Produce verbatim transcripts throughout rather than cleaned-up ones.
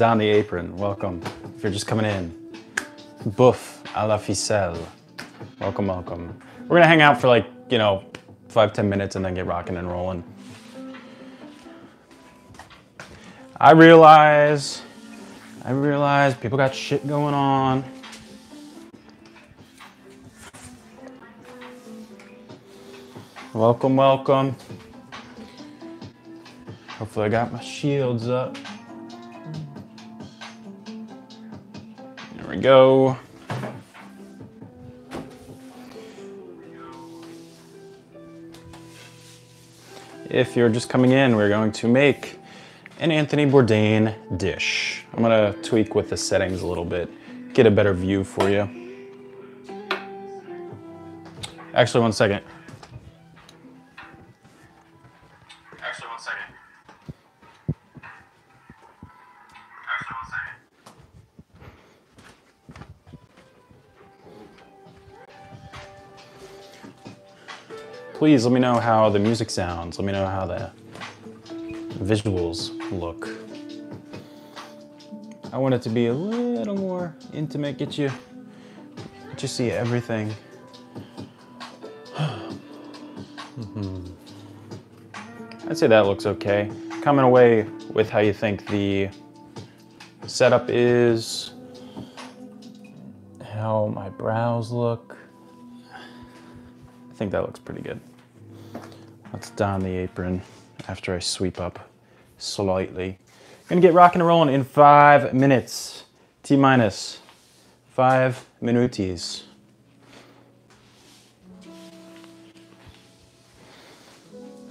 down the apron, welcome. If you're just coming in, boeuf à la ficelle. Welcome, welcome. We're gonna hang out for like, you know, five, ten minutes and then get rocking and rolling. I realize, I realize people got shit going on. Welcome, welcome. Hopefully I got my shields up. There we go. If you're just coming in, we're going to make an Anthony Bourdain dish. I'm gonna tweak with the settings a little bit, get a better view for you. Actually, one second. Please let me know how the music sounds. Let me know how the visuals look. I want it to be a little more intimate, get you, get you see everything. Mm-hmm. I'd say that looks okay. Comment away with how you think the setup is, how my brows look. I think that looks pretty good. Let's don the apron after I sweep up slightly. Gonna get rocking and rolling in five minutes. T minus five minuties.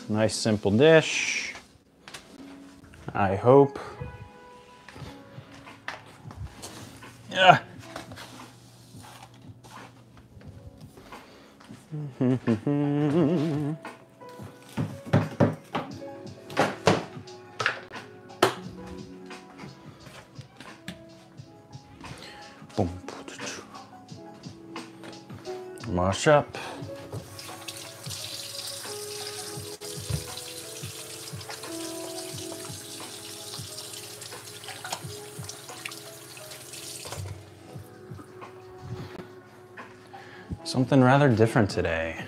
Nice simple dish, I hope. Yeah. Mash up. Something rather different today.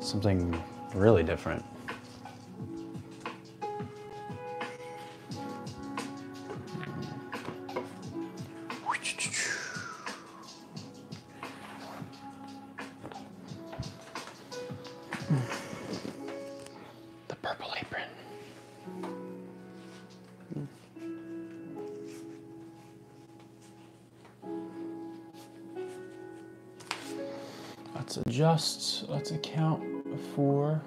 Something really different. The purple apron. Let's adjust, let's account for.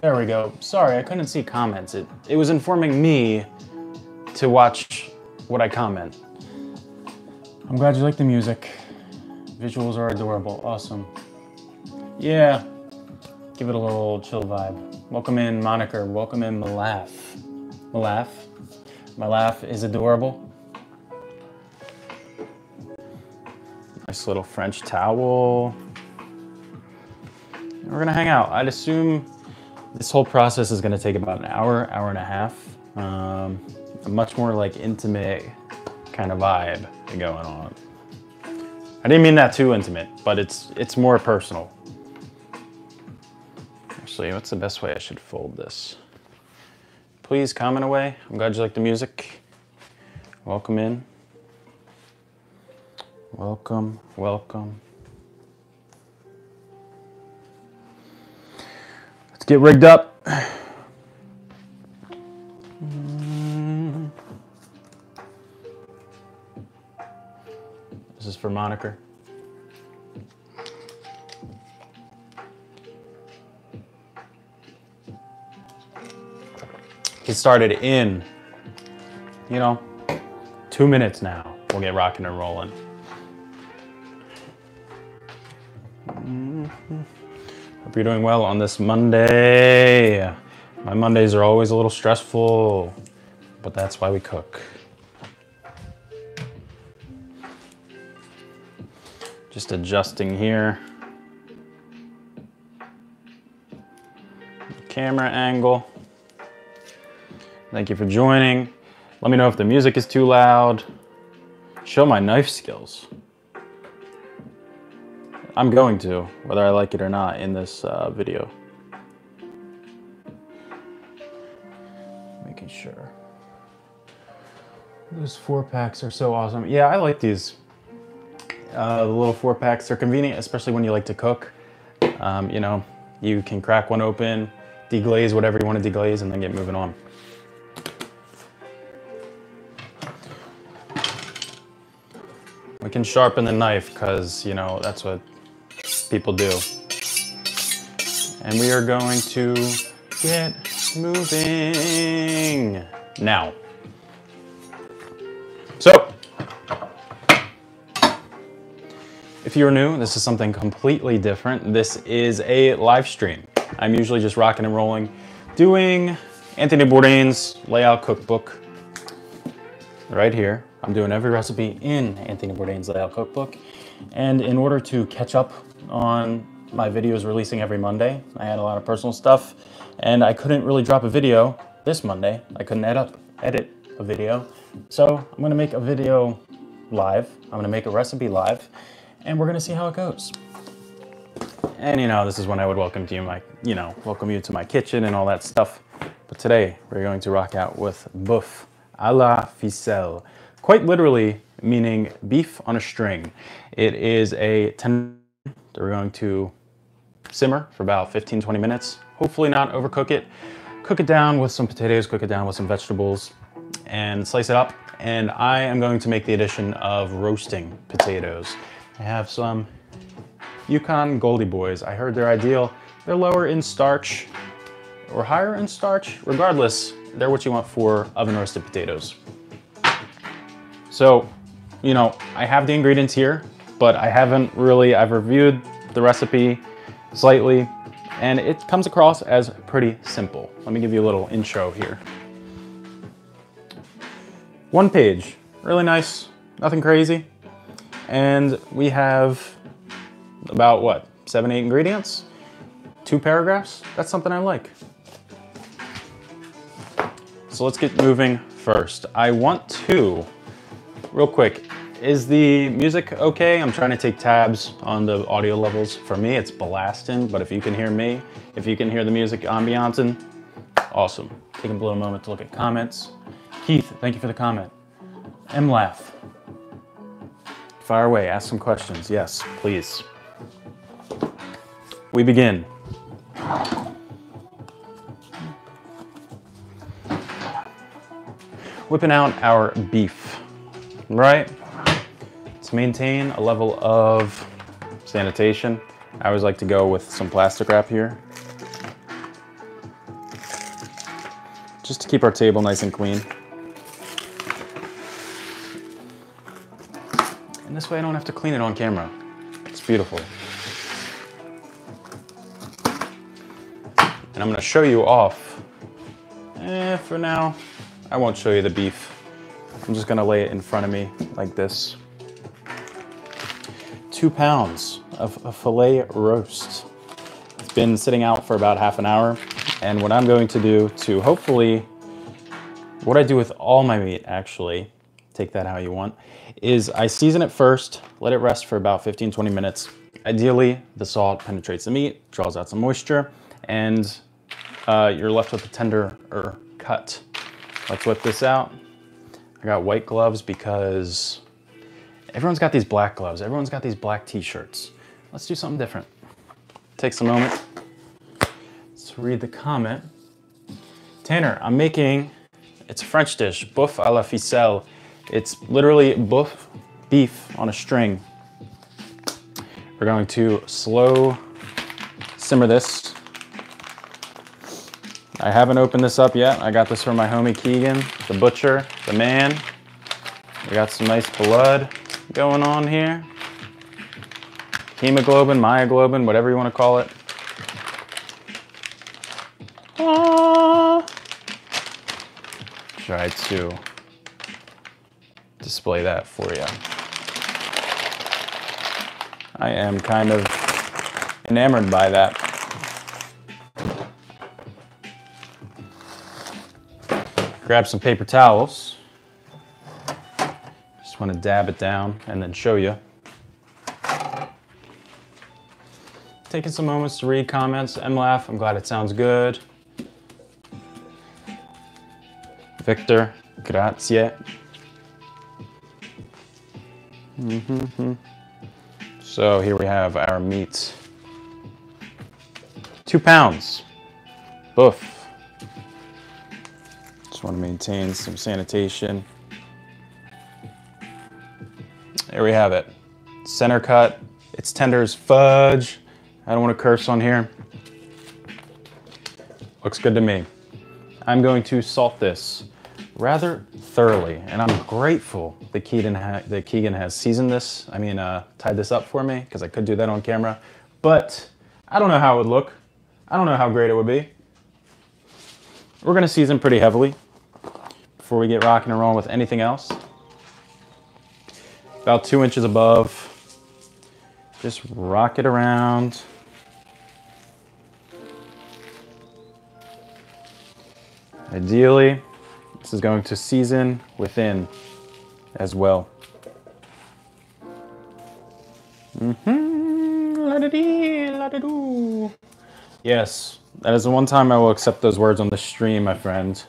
There we go. Sorry, I couldn't see comments. It, it was informing me to watch what I comment. I'm glad you like the music. Visuals are adorable, awesome. Yeah, give it a little chill vibe. Welcome in Moniker, welcome in Malaf. Malaf, Malaf is adorable. Nice little French towel. And we're gonna hang out. I'd assume this whole process is gonna take about an hour, hour and a half. Um, a much more like intimate kind of vibe going on. I didn't mean that too intimate, but it's it's more personal. Actually, what's the best way I should fold this? Please comment away. I'm glad you like the music. Welcome in. Welcome, welcome. Let's get rigged up. Mm. This is for Moniker. Get started in, you know, two minutes now. We'll get rocking and rolling. Hope you're doing well on this Monday. My Mondays are always a little stressful, but that's why we cook. Just adjusting here. Camera angle. Thank you for joining. Let me know if the music is too loud. Show my knife skills. I'm going to, whether I like it or not, in this uh, video. Making sure. Those four packs are so awesome. Yeah, I like these uh, the little four packs. They're convenient, especially when you like to cook. Um, you know, you can crack one open, deglaze whatever you want to deglaze, and then get moving on. We can sharpen the knife because, you know, that's what people do. And we are going to get moving now. So, if you're new, this is something completely different. This is a live stream. I'm usually just rocking and rolling, doing Anthony Bourdain's Les Halles Cookbook right here. I'm doing every recipe in Anthony Bourdain's Les Halles Cookbook. And in order to catch up on my videos releasing every Monday, I had a lot of personal stuff and I couldn't really drop a video this Monday. I couldn't add up, edit a video. So I'm gonna make a video live. I'm gonna make a recipe live and we're gonna see how it goes. And you know, this is when I would welcome to you, my, you know, welcome you to my kitchen and all that stuff. But today we're going to rock out with boeuf à la ficelle, quite literally meaning beef on a string. It is a tenderloin that we're going to simmer for about fifteen, twenty minutes. Hopefully not overcook it. Cook it down with some potatoes, cook it down with some vegetables, and slice it up. And I am going to make the addition of roasting potatoes. I have some Yukon Goldie Boys. I heard they're ideal. They're lower in starch or higher in starch. Regardless, they're what you want for oven roasted potatoes. So, you know, I have the ingredients here, but I haven't really, I've reviewed the recipe slightly and it comes across as pretty simple. Let me give you a little intro here. One page, really nice, nothing crazy. And we have about what, seven, eight ingredients, two paragraphs. That's something I like. So let's get moving first. I want to, real quick, is the music okay? I'm trying to take tabs on the audio levels. For me, it's blasting, but if you can hear me, if you can hear the music ambiancing, awesome. Take a little moment to look at comments. Keith, thank you for the comment. MLaugh. Fire away, ask some questions. Yes, please. We begin. Whipping out our beef, right? To maintain a level of sanitation, I always like to go with some plastic wrap here. Just to keep our table nice and clean. And this way I don't have to clean it on camera. It's beautiful. And I'm gonna show you off. Eh, for now, I won't show you the beef. I'm just gonna lay it in front of me like this. Two pounds of a filet roast. It's been sitting out for about half an hour. And what I'm going to do to hopefully, what I do with all my meat actually, take that how you want, is I season it first, let it rest for about fifteen, twenty minutes. Ideally, the salt penetrates the meat, draws out some moisture, and uh, you're left with a tenderer cut. Let's whip this out. I got white gloves because everyone's got these black gloves. Everyone's got these black t-shirts. Let's do something different. Takes a moment. Let's read the comment. Tanner, I'm making, it's a French dish, boeuf à la ficelle. It's literally boeuf, beef on a string. We're going to slow simmer this. I haven't opened this up yet. I got this from my homie Keegan, the butcher, the man. We got some nice blood going on here. Hemoglobin, myoglobin, whatever you want to call it. Ah. Try to display that for you. I am kind of enamored by that. Grab some paper towels. Just want to dab it down and then show you. Taking some moments to read comments and laugh. I'm glad it sounds good. Victor, grazie. Mm-hmm. So here we have our meat. Two pounds. Boeuf. Just want to maintain some sanitation. There we have it. Center cut. It's tender as fudge. I don't want to curse on here. Looks good to me. I'm going to salt this rather thoroughly, and I'm grateful that Keegan, ha that Keegan has seasoned this. I mean, uh, tied this up for me, because I could do that on camera, but I don't know how it would look. I don't know how great it would be. We're gonna season pretty heavily before we get rocking and rolling with anything else. About two inches above. Just rock it around. Ideally, this is going to season within as well. Mm-hmm. La-da-dee, la-da-doo. Yes, that is the one time I will accept those words on the stream, my friend.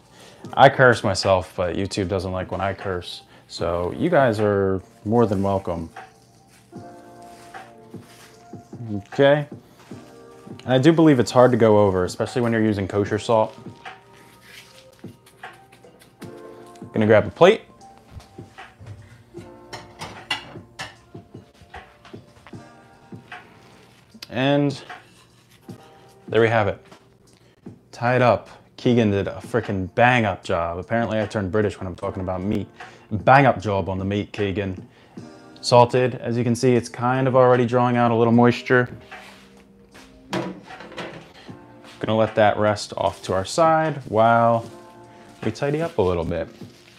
I curse myself, but YouTube doesn't like when I curse. So you guys are more than welcome. Okay. And I do believe it's hard to go over, especially when you're using kosher salt. Gonna grab a plate. And there we have it. Tied up. Keegan did a freaking bang up job. Apparently I turned British when I'm talking about meat. Bang up job on the meat, Keegan. Salted, as you can see, it's kind of already drawing out a little moisture. Gonna let that rest off to our side while we tidy up a little bit.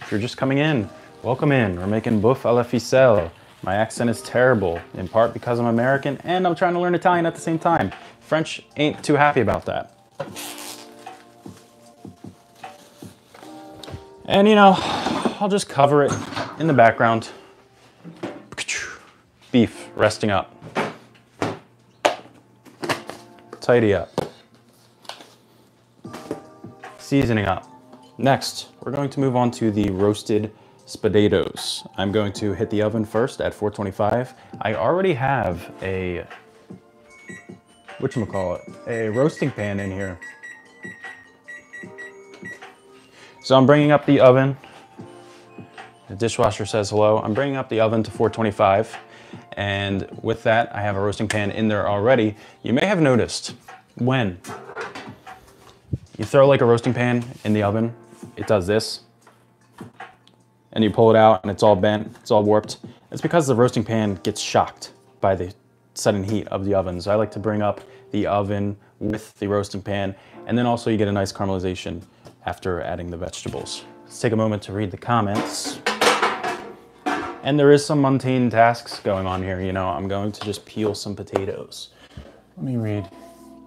If you're just coming in, welcome in. We're making boeuf à la ficelle. My accent is terrible, in part because I'm American and I'm trying to learn Italian at the same time. French ain't too happy about that. And you know, I'll just cover it in the background. Beef resting up. Tidy up. Seasoning up. Next, we're going to move on to the roasted spaghettios. I'm going to hit the oven first at four twenty-five. I already have a, whatchamacallit, a roasting pan in here. So I'm bringing up the oven. The dishwasher says hello. I'm bringing up the oven to four twenty-five. And with that, I have a roasting pan in there already. You may have noticed when you throw like a roasting pan in the oven, it does this, and you pull it out and it's all bent, it's all warped. It's because the roasting pan gets shocked by the sudden heat of the oven. So I like to bring up the oven with the roasting pan, and then also you get a nice caramelization after adding the vegetables. Let's take a moment to read the comments. And there is some mundane tasks going on here. You know, I'm going to just peel some potatoes. Let me read.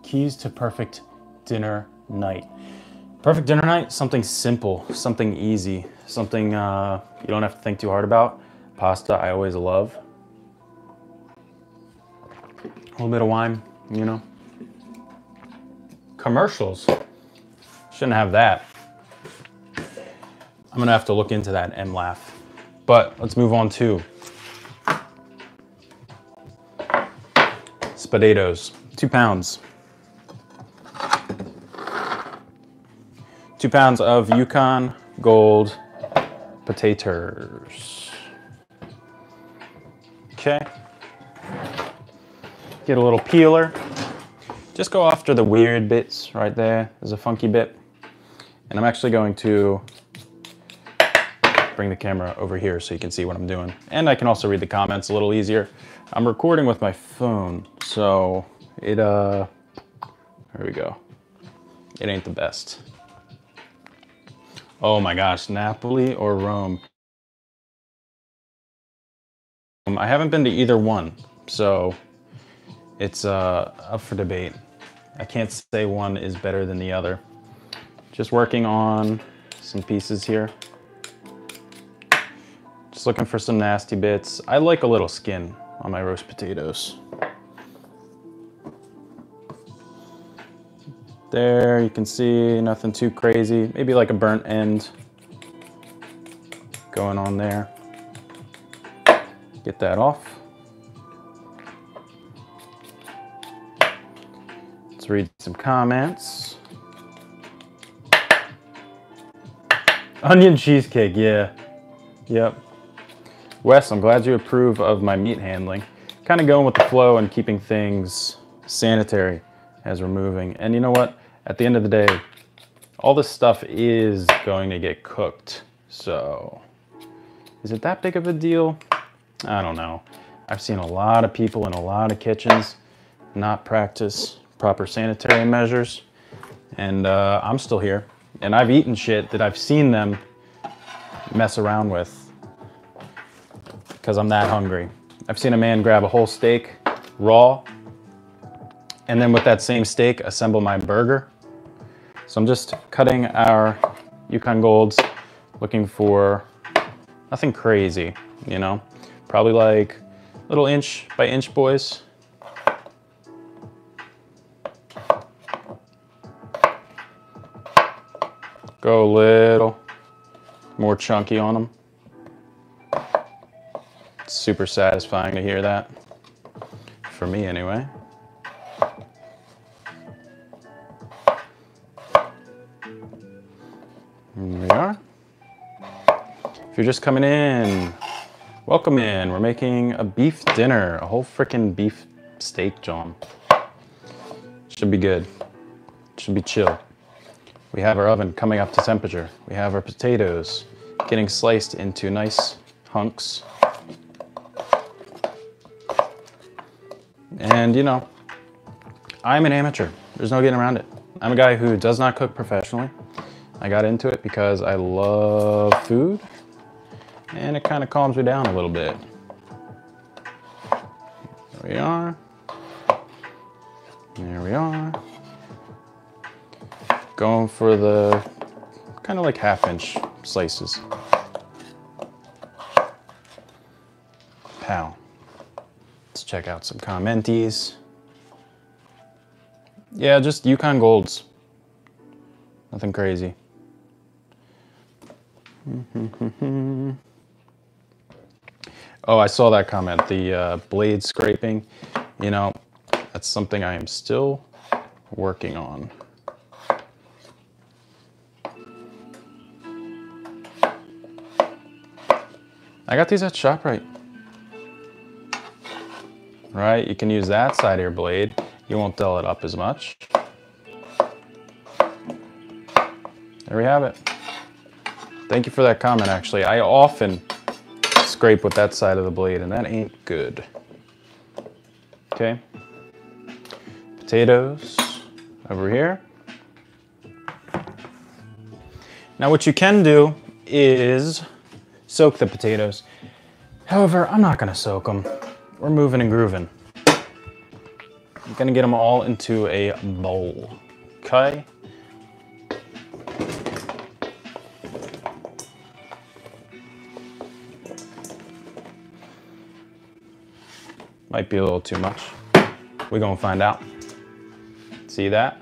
Keys to perfect dinner night. Perfect dinner night, something simple, something easy, something uh, you don't have to think too hard about. Pasta, I always love. A little bit of wine, you know. Commercials, shouldn't have that. I'm gonna have to look into that and laugh. But let's move on to spaghettios, two pounds. Two pounds of Yukon Gold potatoes. Okay. Get a little peeler. Just go after the weird bits right there. There's a funky bit. And I'm actually going to bring the camera over here so you can see what I'm doing. And I can also read the comments a little easier. I'm recording with my phone, so it, uh, here we go. It ain't the best. Oh my gosh, Napoli or Rome? Um, I haven't been to either one, so it's uh, up for debate. I can't say one is better than the other. Just working on some pieces here. Just looking for some nasty bits. I like a little skin on my roast potatoes. There, you can see nothing too crazy. Maybe like a burnt end going on there. Get that off. Let's read some comments. Onion cheesecake, yeah. Yep. Wes, I'm glad you approve of my meat handling. Kind of going with the flow and keeping things sanitary as we're moving. And you know what? At the end of the day, all this stuff is going to get cooked. So is it that big of a deal? I don't know. I've seen a lot of people in a lot of kitchens not practice proper sanitary measures. And uh, I'm still here. And I've eaten shit that I've seen them mess around with because I'm that hungry. I've seen a man grab a whole steak raw and then with that same steak, assemble my burger. So I'm just cutting our Yukon Golds, looking for nothing crazy, you know? Probably like little inch by inch boys. Go a little more chunky on them. It's super satisfying to hear that, for me anyway. Here we are. If you're just coming in, welcome in. We're making a beef dinner, a whole freaking beef steak, John. Should be good. Should be chill. We have our oven coming up to temperature. We have our potatoes getting sliced into nice hunks. And you know, I'm an amateur. There's no getting around it. I'm a guy who does not cook professionally. I got into it because I love food and it kind of calms me down a little bit. There we are. There we are. Going for the kind of like half inch slices. Pow. Let's check out some commenties. Yeah, just Yukon Golds. Nothing crazy. Oh, I saw that comment, the uh, blade scraping. You know, that's something I am still working on. I got these at ShopRite. Right, you can use that side of your blade. You won't dull it up as much. There we have it. Thank you for that comment, actually. I often scrape with that side of the blade, and that ain't good. Okay. Potatoes over here. Now, what you can do is soak the potatoes. However, I'm not gonna soak them. We're moving and grooving. I'm gonna get them all into a bowl, okay? Might be a little too much. We're gonna find out. See that?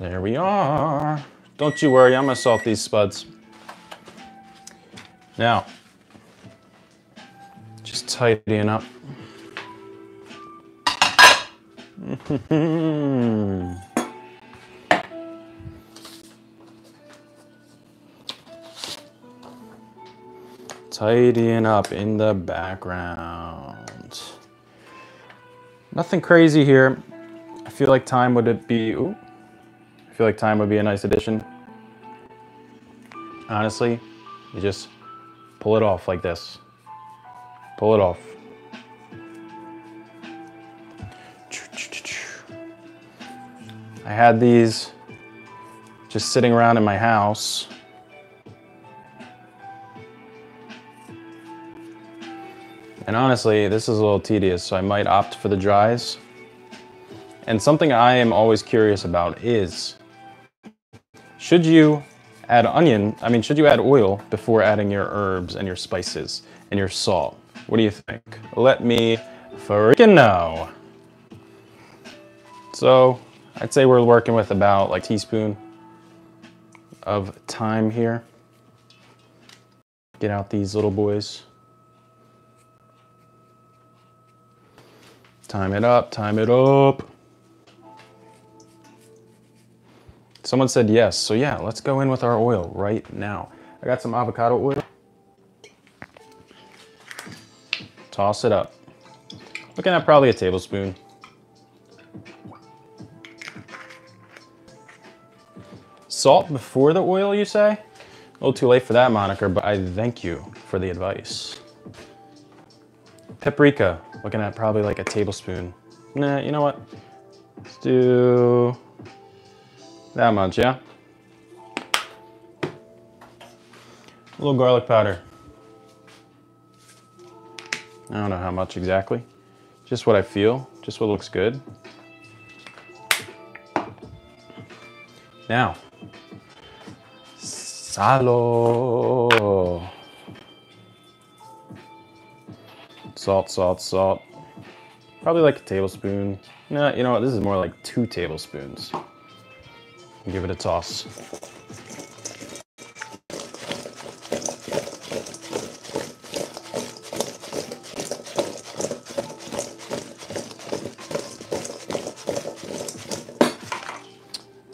There we are. Don't you worry, I'm gonna salt these spuds. Now, just tidying up. Tidying up in the background. Nothing crazy here. I feel like time would it be, ooh. I feel like time would be a nice addition. Honestly, you just pull it off like this. Pull it off. I had these just sitting around in my house. And honestly, this is a little tedious, so I might opt for the dries. And something I am always curious about is, should you add onion, I mean, should you add oil before adding your herbs and your spices and your salt? What do you think? Let me freaking know. So I'd say we're working with about like a teaspoon of thyme here. Get out these little boys. Time it up, time it up. Someone said yes, so yeah, let's go in with our oil right now. I got some avocado oil. Toss it up. Looking at probably a tablespoon. Salt before the oil, you say? A little too late for that moniker, but I thank you for the advice. Paprika. Looking at probably like a tablespoon. Nah, you know what? Let's do that much, yeah? A little garlic powder. I don't know how much exactly. Just what I feel, just what looks good. Now, salo. Salt, salt, salt. Probably like a tablespoon. Nah, you know what? This is more like two tablespoons. Give it a toss.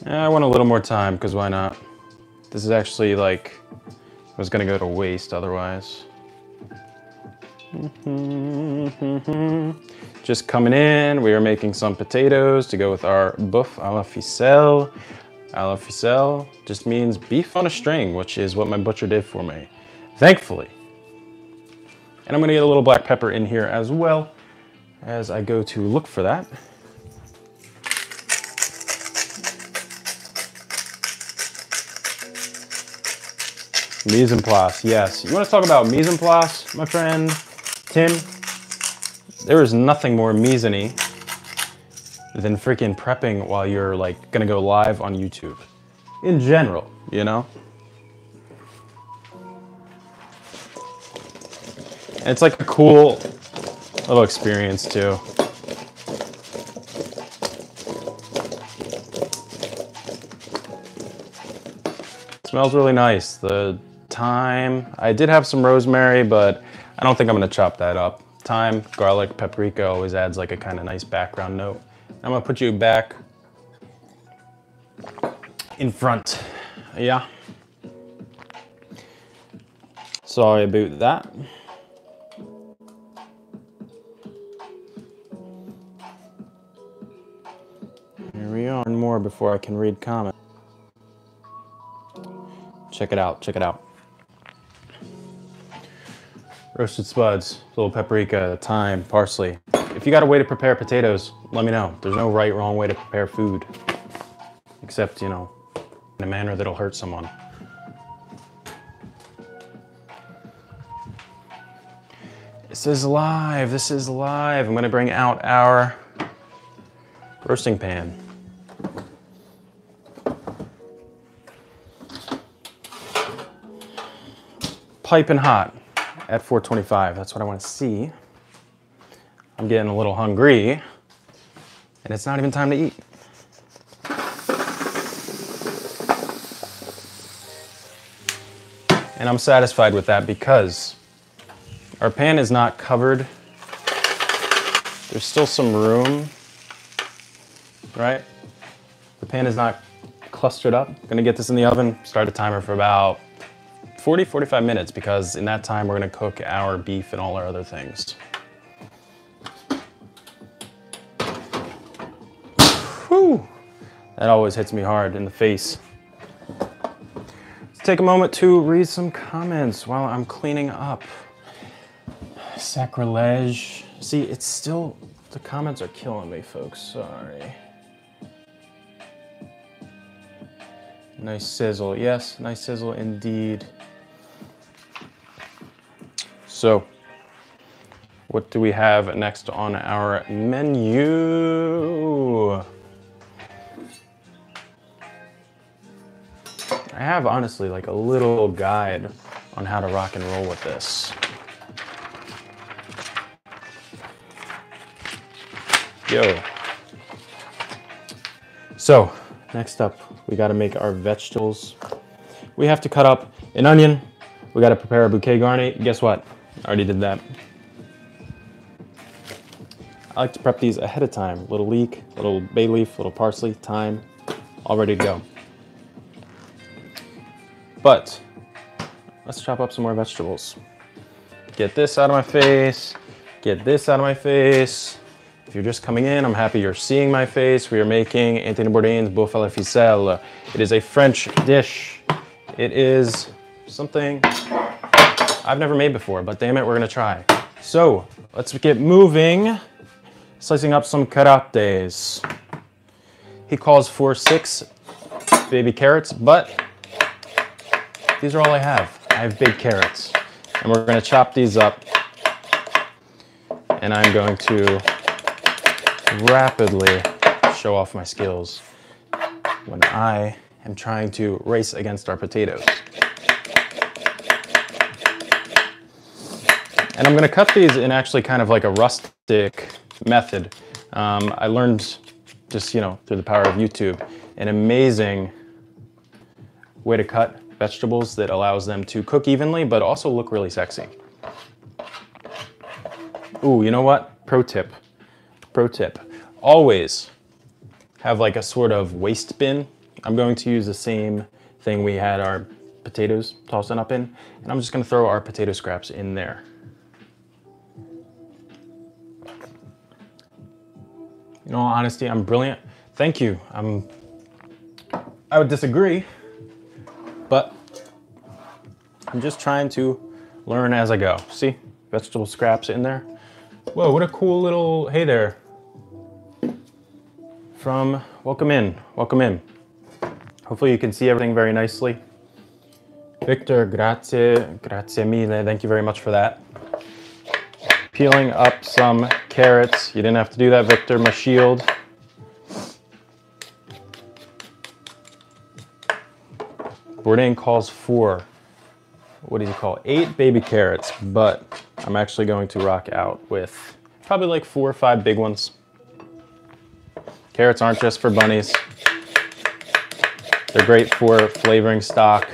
I want a little more time, because why not? This is actually like, it was gonna go to waste otherwise. Just coming in, we are making some potatoes to go with our boeuf à la ficelle. À la ficelle just means beef on a string, which is what my butcher did for me, thankfully. And I'm gonna get a little black pepper in here as well as I go to look for that. Mise en place, yes. You want to talk about mise en place, my friend, Tim? There is nothing more mise-en-y than freaking prepping while you're like gonna go live on YouTube. In general, you know? And it's like a cool little experience too. It smells really nice. The thyme. I did have some rosemary, but I don't think I'm gonna chop that up. Thyme, garlic, paprika always adds like a kind of nice background note. I'm gonna put you back in front, yeah? Sorry about that. Here we are, and more before I can read comments. Check it out, check it out. Roasted spuds, little paprika, thyme, parsley. If you got a way to prepare potatoes, let me know. There's no right, wrong way to prepare food. Except, you know, in a manner that'll hurt someone. This is live, this is live. I'm gonna bring out our roasting pan. Piping hot. At four twenty-five, that's what I want to see. I'm getting a little hungry, and it's not even time to eat. And I'm satisfied with that because our pan is not covered. There's still some room, right? The pan is not clustered up. I'm gonna get this in the oven, start a timer for about forty, forty-five minutes, because in that time we're gonna cook our beef and all our other things. Whew. That always hits me hard in the face. Let's take a moment to read some comments while I'm cleaning up. Sacrilege. See, it's still, the comments are killing me, folks, sorry. Nice sizzle, yes, nice sizzle indeed. So, what do we have next on our menu? I have honestly like a little guide on how to rock and roll with this. Yo. So next up, we gotta make our vegetables. We have to cut up an onion. We gotta prepare a bouquet garni. Guess what? I already did that. I like to prep these ahead of time. Little leek, little bay leaf, little parsley, thyme, all ready to go. But let's chop up some more vegetables. Get this out of my face. Get this out of my face. If you're just coming in, I'm happy you're seeing my face. We are making Anthony Bourdain's Boeuf à la Ficelle. It is a French dish. It is something I've never made before, but damn it, we're gonna try. So let's get moving. Slicing up some caraottes. He calls for six baby carrots, but these are all I have. I have big carrots. And we're gonna chop these up. And I'm going to rapidly show off my skills when I am trying to race against our potatoes. And I'm gonna cut these in actually kind of like a rustic method. Um, I learned just, you know, through the power of YouTube, an amazing way to cut vegetables that allows them to cook evenly, but also look really sexy. Ooh, you know what? Pro tip, pro tip. Always have like a sort of waste bin. I'm going to use the same thing we had our potatoes tossing up in, and I'm just gonna throw our potato scraps in there. In all honesty, I'm brilliant. Thank you. I'm, I would disagree, but I'm just trying to learn as I go. See, vegetable scraps in there. Whoa, what a cool little, hey there. From, welcome in, welcome in. Hopefully you can see everything very nicely. Victor, grazie, grazie mille. Thank you very much for that. Peeling up some carrots. You didn't have to do that, Victor, my shield. Bourdain calls for, what do you call, eight baby carrots, but I'm actually going to rock out with probably like four or five big ones. Carrots aren't just for bunnies. They're great for flavoring stock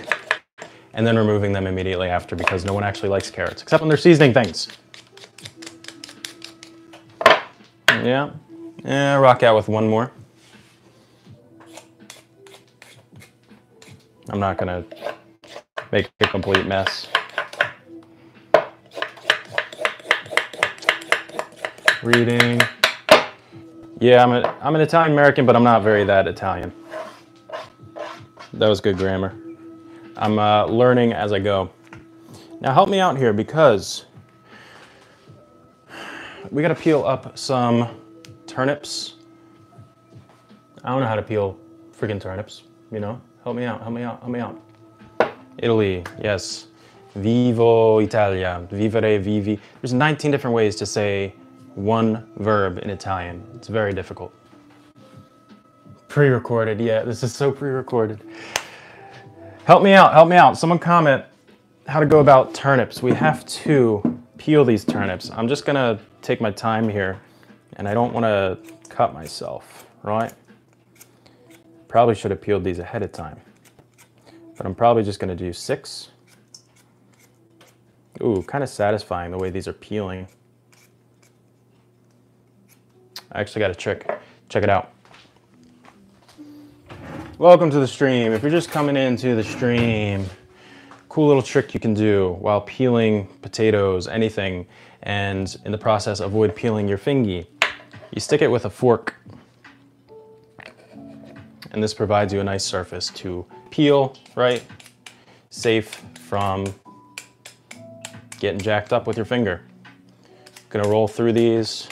and then removing them immediately after because no one actually likes carrots, except when they're seasoning things. Yeah, yeah, rock out with one more. I'm not gonna make a complete mess. Reading. Yeah, I'm, a, I'm an Italian American, but I'm not very that Italian. That was good grammar. I'm uh, learning as I go. Now help me out here because we gotta peel up some turnips. I don't know how to peel freaking turnips, you know? Help me out, help me out, help me out. Italy, yes. Vivo Italia, vivere, vivi. There's nineteen different ways to say one verb in Italian. It's very difficult. Pre-recorded, yeah, this is so pre-recorded. Help me out, help me out. Someone comment how to go about turnips. We have to peel these turnips. I'm just gonna take my time here and I don't wanna cut myself, right? Probably should have peeled these ahead of time, but I'm probably just gonna do six. Ooh, kind of satisfying the way these are peeling. I actually got a trick, check it out. Welcome to the stream. If you're just coming into the stream, cool little trick you can do while peeling potatoes, anything, and in the process avoid peeling your fingy. You stick it with a fork, and this provides you a nice surface to peel, right? Safe from getting jacked up with your finger. Gonna roll through these.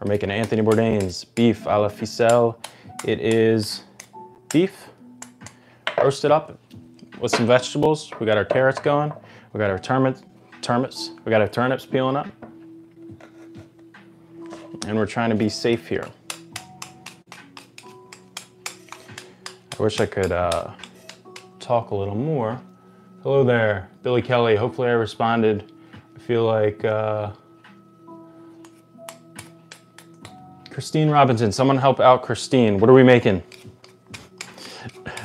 We're making Anthony Bourdain's beef à la ficelle. It is beef roasted up with some vegetables. We got our carrots going. We got our turnips, turnips. We got our turnips peeling up. And we're trying to be safe here. I wish I could uh, talk a little more. Hello there, Billy Kelly. Hopefully I responded. I feel like uh, Christine Robinson. Someone help out Christine. What are we making?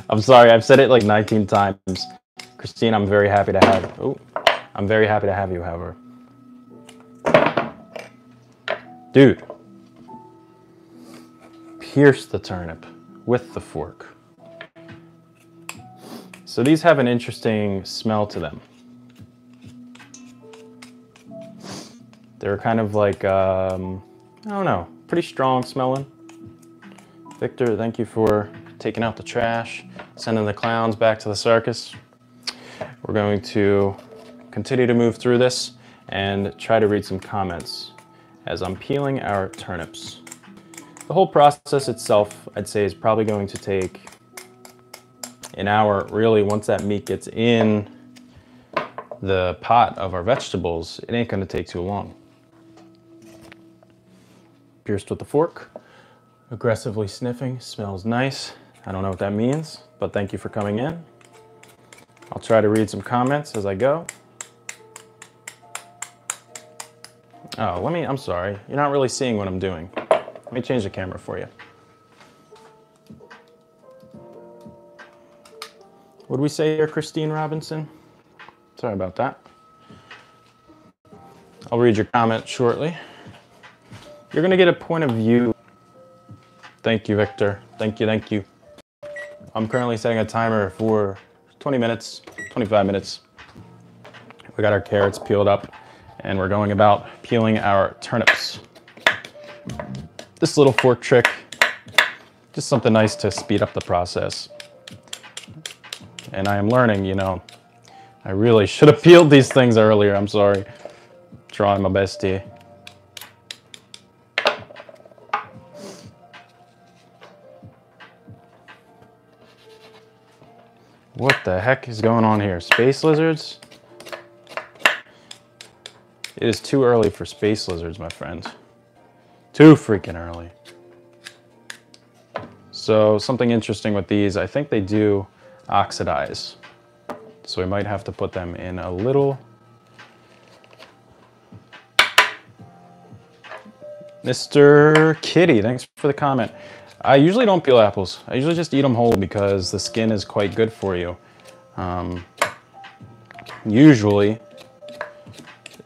I'm sorry, I've said it like nineteen times. Christine, I'm very happy to have. Oh, I'm very happy to have you, however. Dude, pierce the turnip with the fork. So these have an interesting smell to them. They're kind of like, um, I don't know, pretty strong smelling. Victor, thank you for taking out the trash, sending the clowns back to the circus. We're going to continue to move through this and try to read some comments as I'm peeling our turnips. The whole process itself, I'd say, is probably going to take an hour. Really, once that meat gets in the pot of our vegetables, it ain't gonna take too long. Pierced with the fork, aggressively sniffing, smells nice. I don't know what that means, but thank you for coming in. I'll try to read some comments as I go. Oh, let me, I'm sorry. You're not really seeing what I'm doing. Let me change the camera for you. What did we say here, Christine Robinson? Sorry about that. I'll read your comment shortly. You're gonna get a point of view. Thank you, Victor. Thank you, thank you. I'm currently setting a timer for twenty minutes, twenty-five minutes. We got our carrots peeled up and we're going about peeling our turnips. This little fork trick, just something nice to speed up the process. And I am learning, you know, I really should have peeled these things earlier. I'm sorry. Trying my best here. What the heck is going on here? Space lizards? It is too early for space lizards, my friends. Too freaking early. So something interesting with these, I think they do oxidize. So we might have to put them in a little. Mister Kitty, thanks for the comment. I usually don't peel apples. I usually just eat them whole because the skin is quite good for you. Um, usually,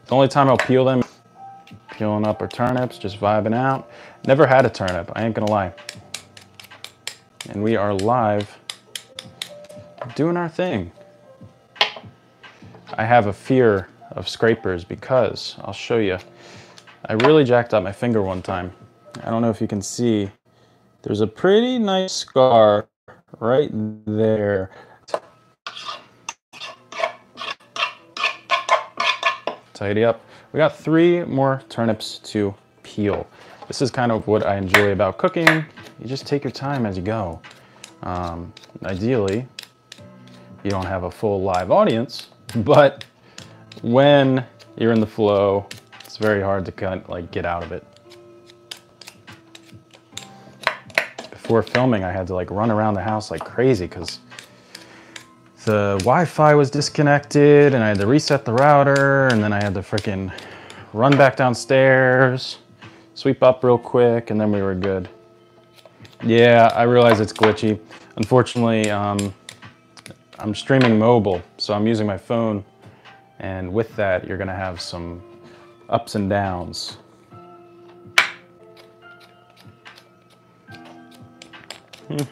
the only time I'll peel them, peeling up our turnips, just vibing out. Never had a turnip, I ain't gonna lie. And we are live doing our thing. I have a fear of scrapers because, I'll show you, I really jacked up my finger one time. I don't know if you can see, there's a pretty nice scar right there. Tidy up. We got three more turnips to peel. This is kind of what I enjoy about cooking. You just take your time as you go. Um, ideally, you don't have a full live audience, but when you're in the flow, it's very hard to kind of like get out of it. Before filming, I had to like run around the house like crazy because the Wi-Fi was disconnected and I had to reset the router and then I had to freaking run back downstairs, sweep up real quick, and then we were good. Yeah, I realize it's glitchy. Unfortunately, um, I'm streaming mobile, so I'm using my phone, and with that, you're gonna have some ups and downs. Let's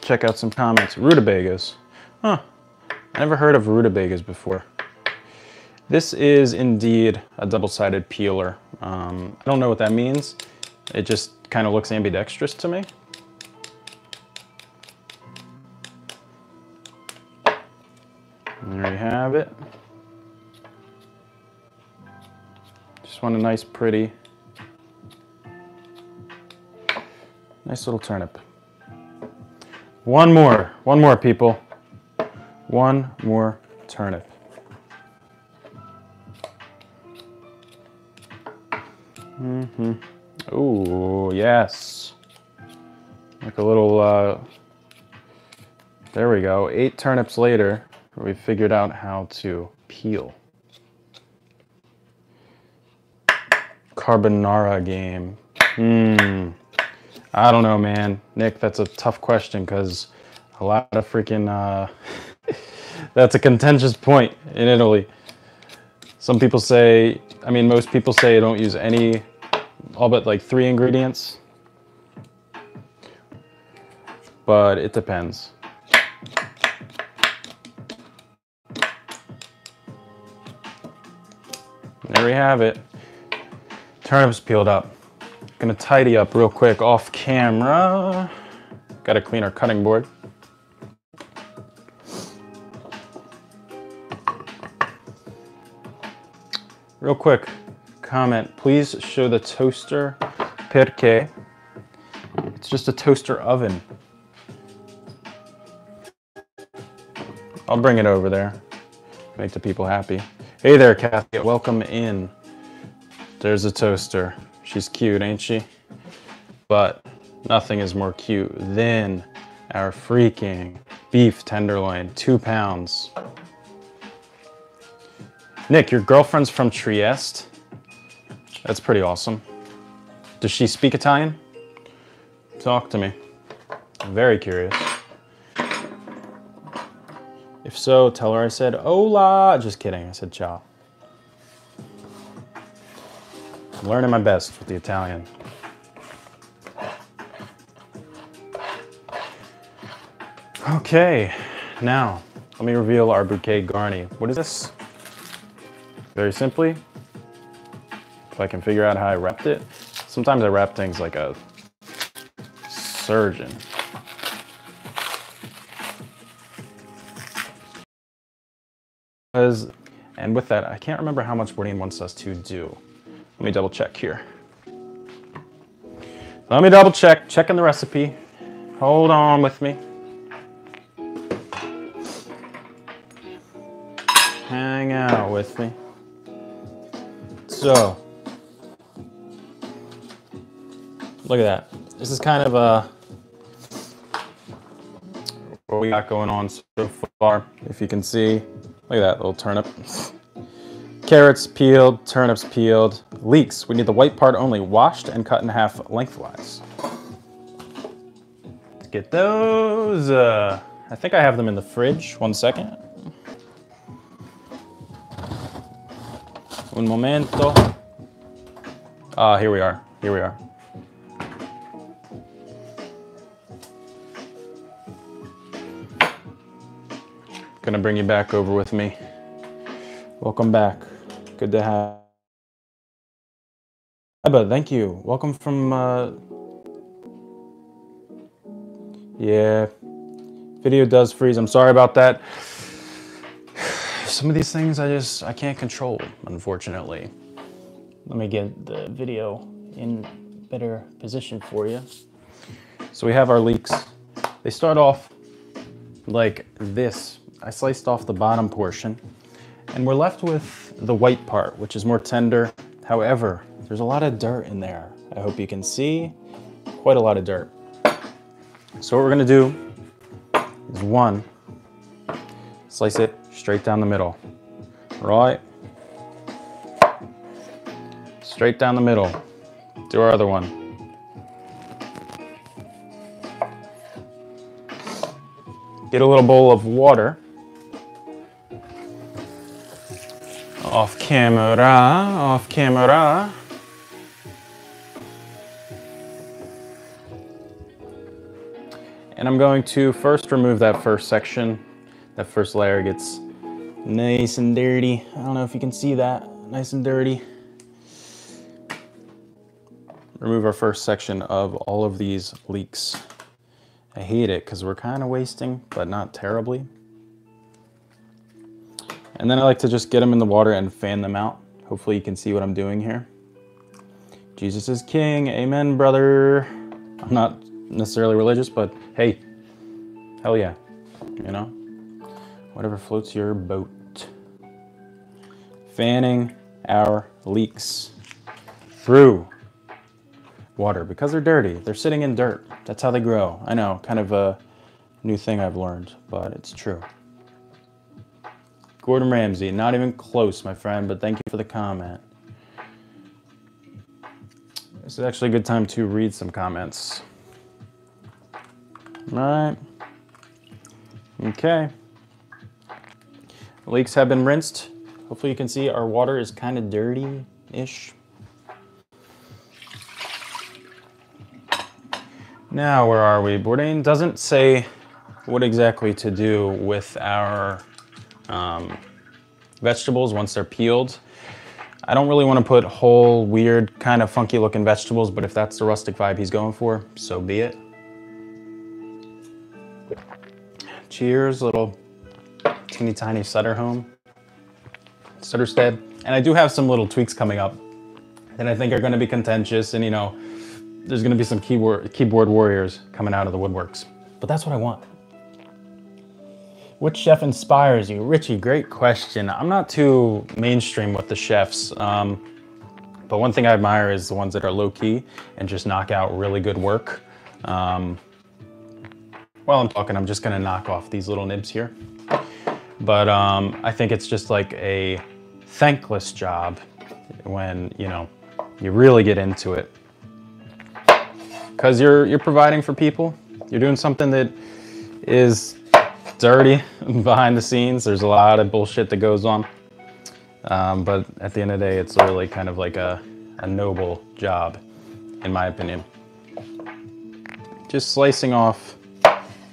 check out some comments. Rutabagas. Huh. I never heard of rutabagas before. This is indeed a double-sided peeler. Um, I don't know what that means. It just kind of looks ambidextrous to me. There we have it. Just want a nice, pretty, nice little turnip. One more, one more, people. One more turnip. Mm-hmm. Oh, yes. Like a little, uh, there we go. Eight turnips later, we figured out how to peel. Carbonara game. Hmm. I don't know, man. Nick, that's a tough question because a lot of freaking, uh, that's a contentious point in Italy. Some people say, I mean, most people say don't use any, all but like three ingredients. But it depends. There we have it. Turnips peeled up. Gonna tidy up real quick off camera. Gotta clean our cutting board. Real quick comment, please show the toaster perché. It's just a toaster oven. I'll bring it over there. Make the people happy. Hey there, Kathy, welcome in. There's a toaster. She's cute, ain't she? But nothing is more cute than our freaking beef tenderloin, two pounds. Nick, your girlfriend's from Trieste? That's pretty awesome. Does she speak Italian? Talk to me. I'm very curious. If so, tell her I said, hola. Just kidding, I said ciao. Learning my best with the Italian. Okay, now let me reveal our bouquet garni. What is this? Very simply, if I can figure out how I wrapped it. Sometimes I wrap things like a surgeon. Because, and with that, I can't remember how much Bourdain wants us to do. Let me double check here. Let me double check, checking the recipe. Hold on with me. Hang out with me. So, look at that. This is kind of a, what we got going on so far. If you can see, look at that little turnip. Carrots peeled, turnips peeled, leeks. We need the white part only, washed and cut in half lengthwise. Let's get those. Uh, I think I have them in the fridge. One second. Un momento. Ah, uh, here we are. Here we are. Gonna bring you back over with me. Welcome back. Good to have Abba, thank you. Welcome from, uh... yeah, video does freeze. I'm sorry about that. Some of these things I just, I can't control, unfortunately. Let me get the video in better position for you. So we have our leeks. They start off like this. I sliced off the bottom portion. And we're left with the white part, which is more tender. However, there's a lot of dirt in there. I hope you can see, quite a lot of dirt. So what we're gonna do is one, slice it straight down the middle, right? Straight down the middle. Do our other one. Get a little bowl of water. Off camera, off camera. And I'm going to first remove that first section. That first layer gets nice and dirty. I don't know if you can see that, nice and dirty. Remove our first section of all of these leeks. I hate it because we're kind of wasting, but not terribly. And then I like to just get them in the water and fan them out. Hopefully you can see what I'm doing here. Jesus is king, amen, brother. I'm not necessarily religious, but hey, hell yeah, you know? Whatever floats your boat. Fanning our leeks. through water because they're dirty. They're sitting in dirt. That's how they grow. I know, kind of a new thing I've learned, but it's true. Gordon Ramsay, not even close, my friend, but thank you for the comment. This is actually a good time to read some comments. All right. Okay. Leeks have been rinsed. Hopefully you can see our water is kind of dirty-ish. Now, where are we? Bourdain doesn't say what exactly to do with our um, vegetables once they're peeled. I don't really want to put whole, weird, kind of funky-looking vegetables, but if that's the rustic vibe he's going for, so be it. Cheers, little teeny tiny Sutter home. Sutterstead. And I do have some little tweaks coming up that I think are going to be contentious, and you know, there's going to be some keyboard keyboard warriors coming out of the woodworks. But that's what I want. Which chef inspires you? Richie, great question. I'm not too mainstream with the chefs, um, but one thing I admire is the ones that are low-key and just knock out really good work. Um, while I'm talking, I'm just going to knock off these little nibs here. But um, I think it's just like a thankless job when, you know, you really get into it. Because you're, you're providing for people. You're doing something that is dirty behind the scenes. There's a lot of bullshit that goes on. Um, but at the end of the day, it's really kind of like a, a noble job, in my opinion. Just slicing off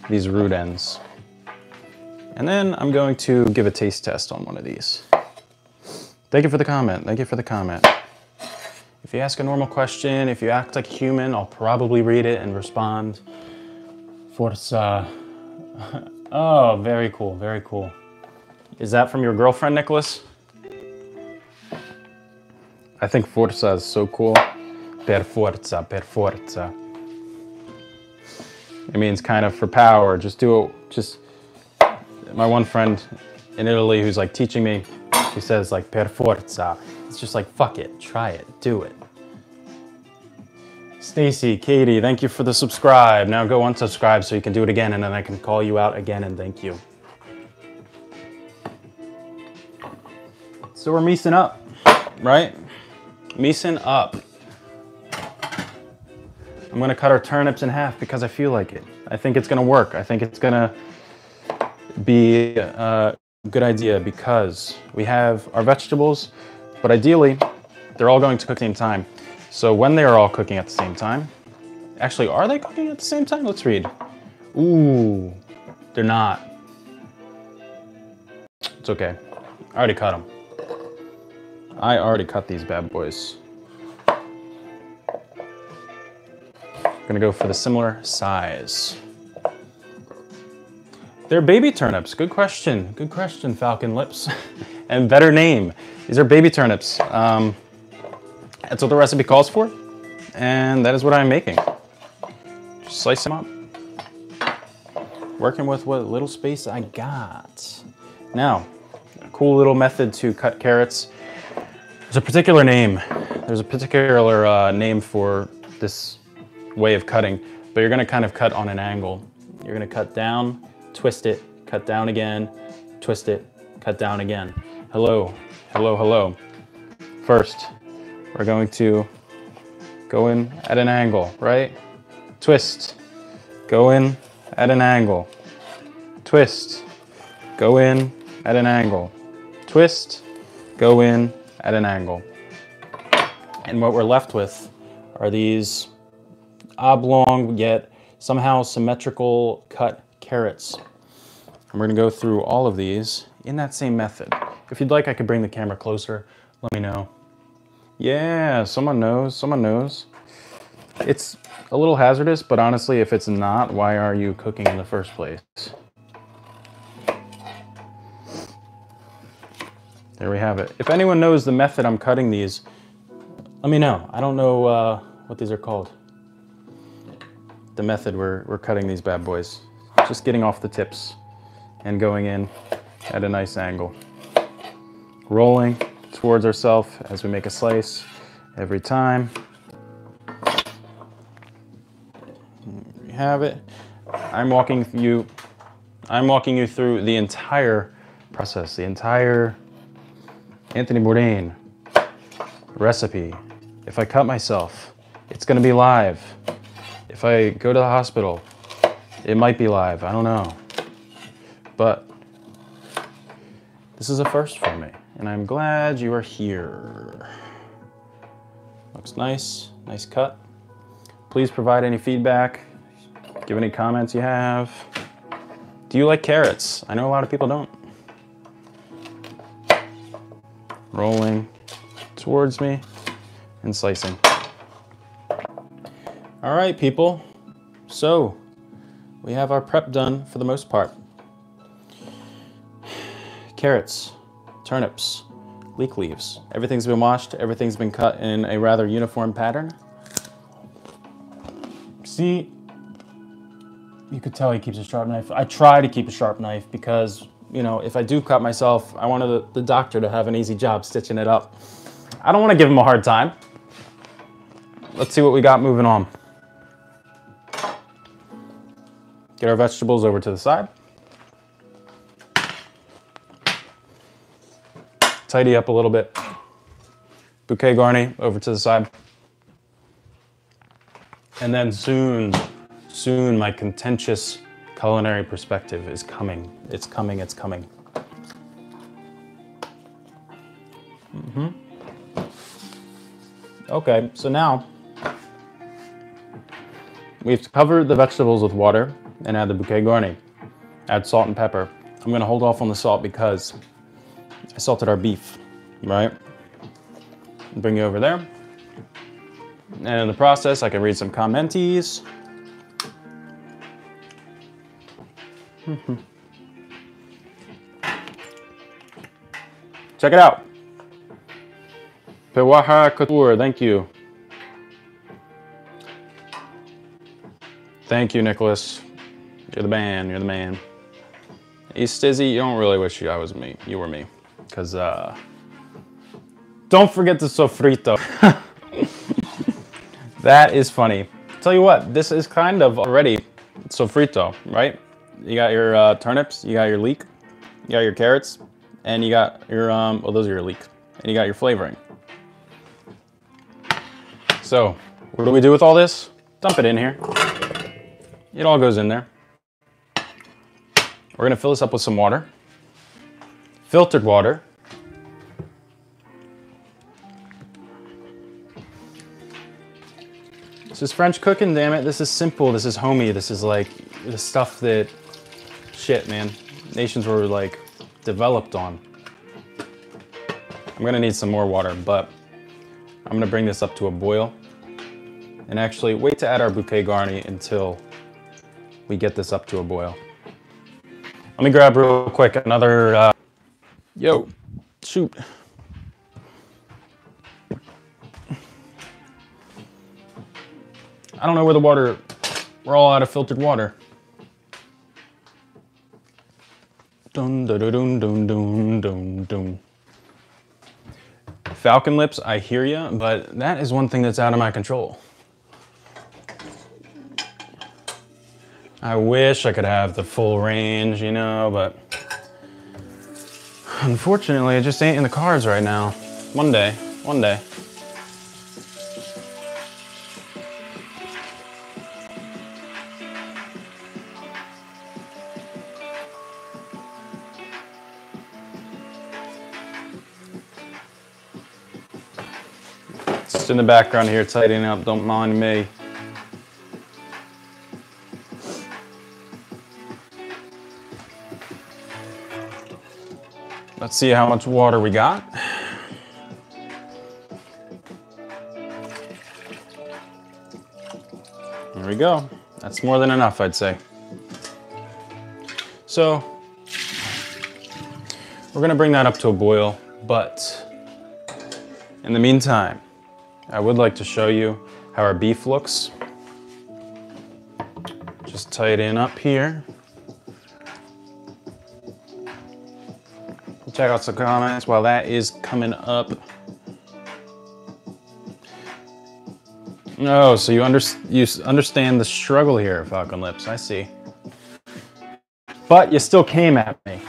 these root ends. And then I'm going to give a taste test on one of these. Thank you for the comment. Thank you for the comment. If you ask a normal question, if you act like a human, I'll probably read it and respond. Forza. Oh, very cool. Very cool. Is that from your girlfriend, Nicholas? I think Forza is so cool. Per forza, per forza. It means kind of for power. Just do it. Just... My one friend in Italy who's like teaching me, she says like, per forza. It's just like, fuck it, try it, do it. Stacy, Katie, thank you for the subscribe. Now go unsubscribe so you can do it again and then I can call you out again and thank you. So we're meesing up, right? Meesing up. I'm gonna cut our turnips in half because I feel like it. I think it's gonna work. I think it's gonna be a good idea because we have our vegetables, but ideally they're all going to cook at the same time. So when they are all cooking at the same time, actually, are they cooking at the same time? Let's read. Ooh, they're not. It's okay. I already cut them. I already cut these bad boys. I'm gonna go for the similar size. They're baby turnips. Good question. Good question, Falcon Lips. And better name. These are baby turnips. Um, that's what the recipe calls for. And that is what I'm making. Just slice them up. Working with what little space I got. Now, a cool little method to cut carrots. There's a particular name. There's a particular uh, name for this way of cutting. But you're going to kind of cut on an angle. You're going to cut down. Twist it, cut down again, twist it, cut down again. Hello, hello, hello. First, we're going to go in at an angle, right? Twist, go in at an angle. Twist, go in at an angle. Twist, go in at an angle. And what we're left with are these oblong yet somehow symmetrical cut carrots. And we're gonna go through all of these in that same method. If you'd like, I could bring the camera closer. Let me know. Yeah, someone knows, someone knows. It's a little hazardous, but honestly, if it's not, why are you cooking in the first place? There we have it. If anyone knows the method I'm cutting these, let me know. I don't know uh, what these are called. The method we're, we're cutting these bad boys. Just getting off the tips and going in at a nice angle. Rolling towards ourselves as we make a slice. every time. There you have it. I'm walking you, I'm walking you through the entire process, the entire Anthony Bourdain recipe. If I cut myself, it's gonna be live. If I go to the hospital, it might be live, I don't know. But this is a first for me, and I'm glad you are here. Looks nice, nice cut. Please provide any feedback, give any comments you have. Do you like carrots? I know a lot of people don't. Rolling towards me and slicing. All right, people. So we have our prep done for the most part. Carrots, turnips, leek leaves. Everything's been washed, everything's been cut in a rather uniform pattern. See, you could tell he keeps a sharp knife. I try to keep a sharp knife because, you know, if I do cut myself, I wanted the, the doctor to have an easy job stitching it up. I don't want to give him a hard time. Let's see what we got moving on. Get our vegetables over to the side. Tidy up a little bit. Bouquet garni over to the side. And then soon, soon my contentious culinary perspective is coming. It's coming, it's coming. Mm-hmm. Okay, so now we have to cover the vegetables with water and add the bouquet garni. Add salt and pepper. I'm gonna hold off on the salt because I salted our beef, right? Bring you over there. And in the process, I can read some commenties. Mm-hmm. Check it out. Pewaha Couture, thank you. Thank you, Nicholas. You're the man, you're the man. East Stizzy, you don't really wish you, I was me, you were me. Cause uh, don't forget the sofrito. That is funny. Tell you what, this is kind of already sofrito, right? You got your uh, turnips, you got your leek, you got your carrots, and you got your, um, well, those are your leeks, and you got your flavoring. So, what do we do with all this? Dump it in here. It all goes in there. We're gonna fill this up with some water. Filtered water. This is French cooking, damn it. This is simple, this is homey. This is like the stuff that, shit, man, nations were like developed on. I'm gonna need some more water, but I'm gonna bring this up to a boil. And actually wait to add our bouquet garni until we get this up to a boil. Let me grab real quick another, uh, Yo, shoot. I don't know where the water, we're all out of filtered water. Dun, dun, dun, dun, dun, dun, dun. Falcon lips, I hear ya, but that is one thing that's out of my control. I wish I could have the full range, you know, but unfortunately, it just ain't in the cards right now. One day, one day. Just in the background here, tidying up, don't mind me. Let's see how much water we got. There we go. That's more than enough, I'd say. So, we're gonna bring that up to a boil, but in the meantime, I would like to show you how our beef looks. Just tie it in up here. Check out some comments while that is coming up. Oh, so you, under, you understand the struggle here, Falcon Lips. I see. But you still came at me.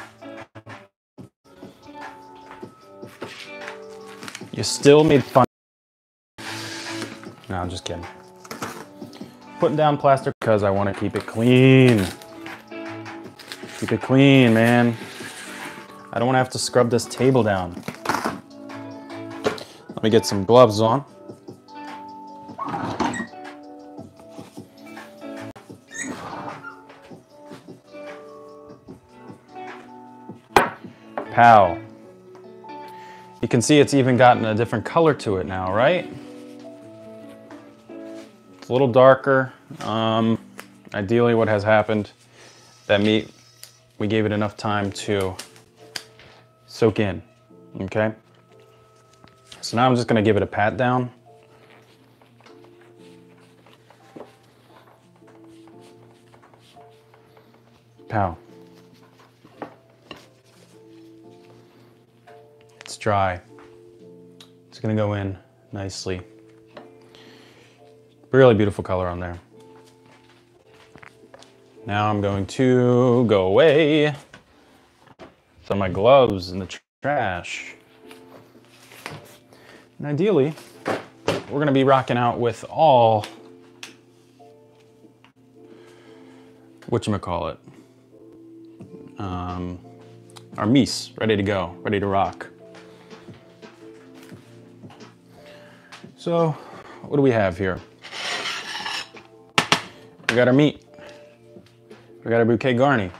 You still made fun. No, I'm just kidding. Putting down plaster because I want to keep it clean. Keep it clean, man. I don't want to have to scrub this table down. Let me get some gloves on. Pow. You can see it's even gotten a different color to it now, right? It's a little darker. Um, ideally what has happened, that meat, we gave it enough time to soak in, okay? So now I'm just gonna give it a pat down. Pow. It's dry. It's gonna go in nicely. Really beautiful color on there. Now I'm going to go away. Throw my gloves in the trash. And ideally, we're gonna be rocking out with all whatchamacallit, um, our meats ready to go, ready to rock. So, what do we have here? We got our meat. We got our bouquet garni.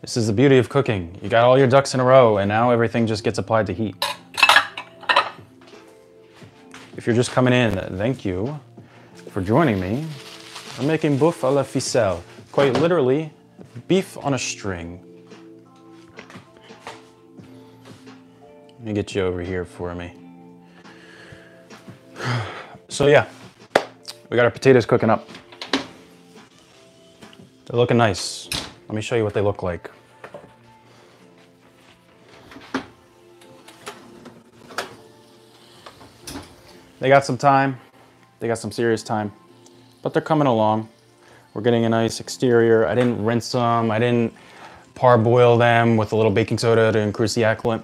This is the beauty of cooking. You got all your ducks in a row, and now everything just gets applied to heat. If you're just coming in, thank you for joining me. I'm making boeuf à la ficelle, quite literally, beef on a string. Let me get you over here for me. So yeah, we got our potatoes cooking up. They're looking nice. Let me show you what they look like. They got some time, they got some serious time, but they're coming along. We're getting a nice exterior. I didn't rinse them, I didn't parboil them with a little baking soda to increase the coolant.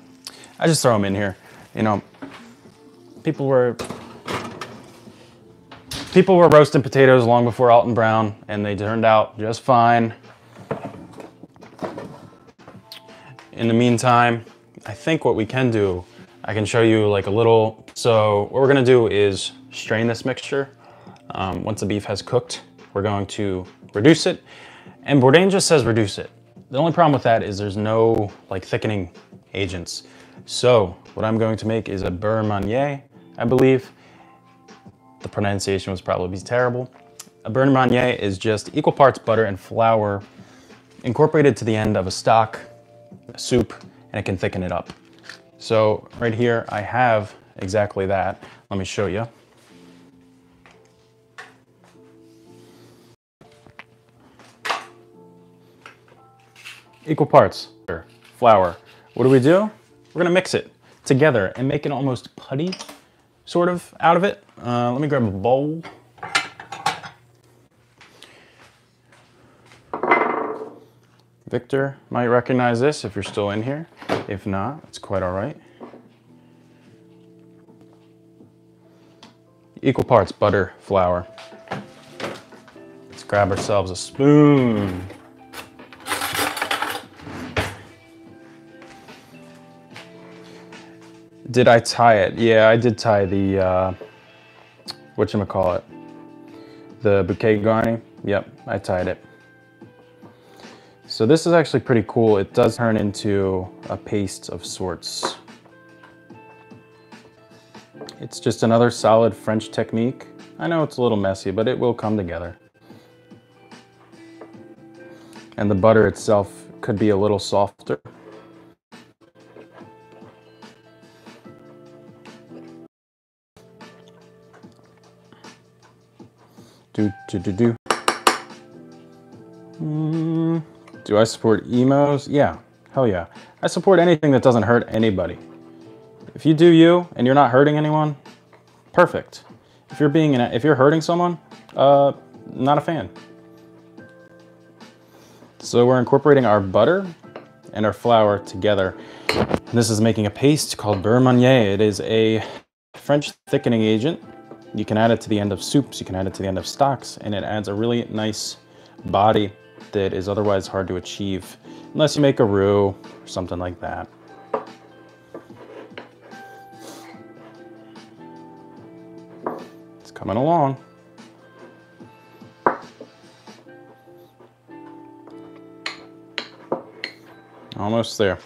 I just throw them in here. You know, people were, people were roasting potatoes long before Alton Brown, and they turned out just fine. In the meantime, I think what we can do, I can show you like a little, so what we're gonna do is strain this mixture. Um, once the beef has cooked, we're going to reduce it. And Bourdain just says reduce it. The only problem with that is there's no like thickening agents. So what I'm going to make is a beurre manier, I believe. The pronunciation was probably terrible. A beurre manier is just equal parts butter and flour incorporated to the end of a stock, a soup, and it can thicken it up. So right here, I have exactly that. Let me show you. Equal parts, flour. What do we do? We're gonna mix it together and make an almost putty sort of out of it. Uh, let me grab a bowl. Victor might recognize this if you're still in here. If not, it's quite all right. Equal parts butter, flour. Let's grab ourselves a spoon. Did I tie it? Yeah, I did tie the, uh, whatchamacallit, the bouquet garni. Yep, I tied it. So this is actually pretty cool. It does turn into a paste of sorts. It's just another solid French technique. I know it's a little messy, but it will come together. And the butter itself could be a little softer. Do, do, do, do. Mm. Do I support emos? Yeah, hell yeah. I support anything that doesn't hurt anybody. If you do you and you're not hurting anyone, perfect. if you're being, an, if you're hurting someone, uh, not a fan. So we're incorporating our butter and our flour together. This is making a paste called beurre manié. It is a French thickening agent. You can add it to the end of soups, you can add it to the end of stocks, and it adds a really nice body that is otherwise hard to achieve unless you make a roux or something like that. It's coming along. Almost there.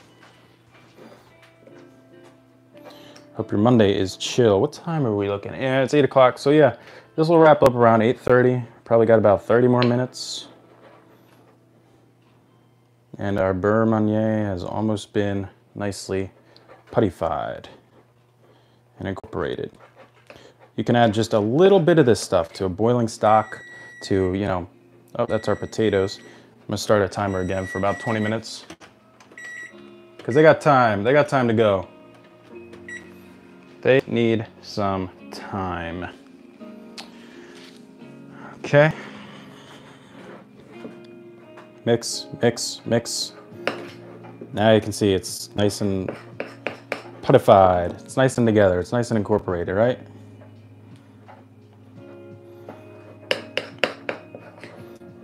Hope your Monday is chill. What time are we looking? Yeah, it's eight o'clock. So yeah, this will wrap up around eight thirty. Probably got about thirty more minutes. And our beurre manié has almost been nicely puttified and incorporated. You can add just a little bit of this stuff to a boiling stock, to, you know, oh, that's our potatoes. I'm gonna start a timer again for about twenty minutes. Cause they got time, they got time to go. They need some time. Okay. Mix, mix, mix. Now you can see it's nice and puttified. It's nice and together. It's nice and incorporated, right?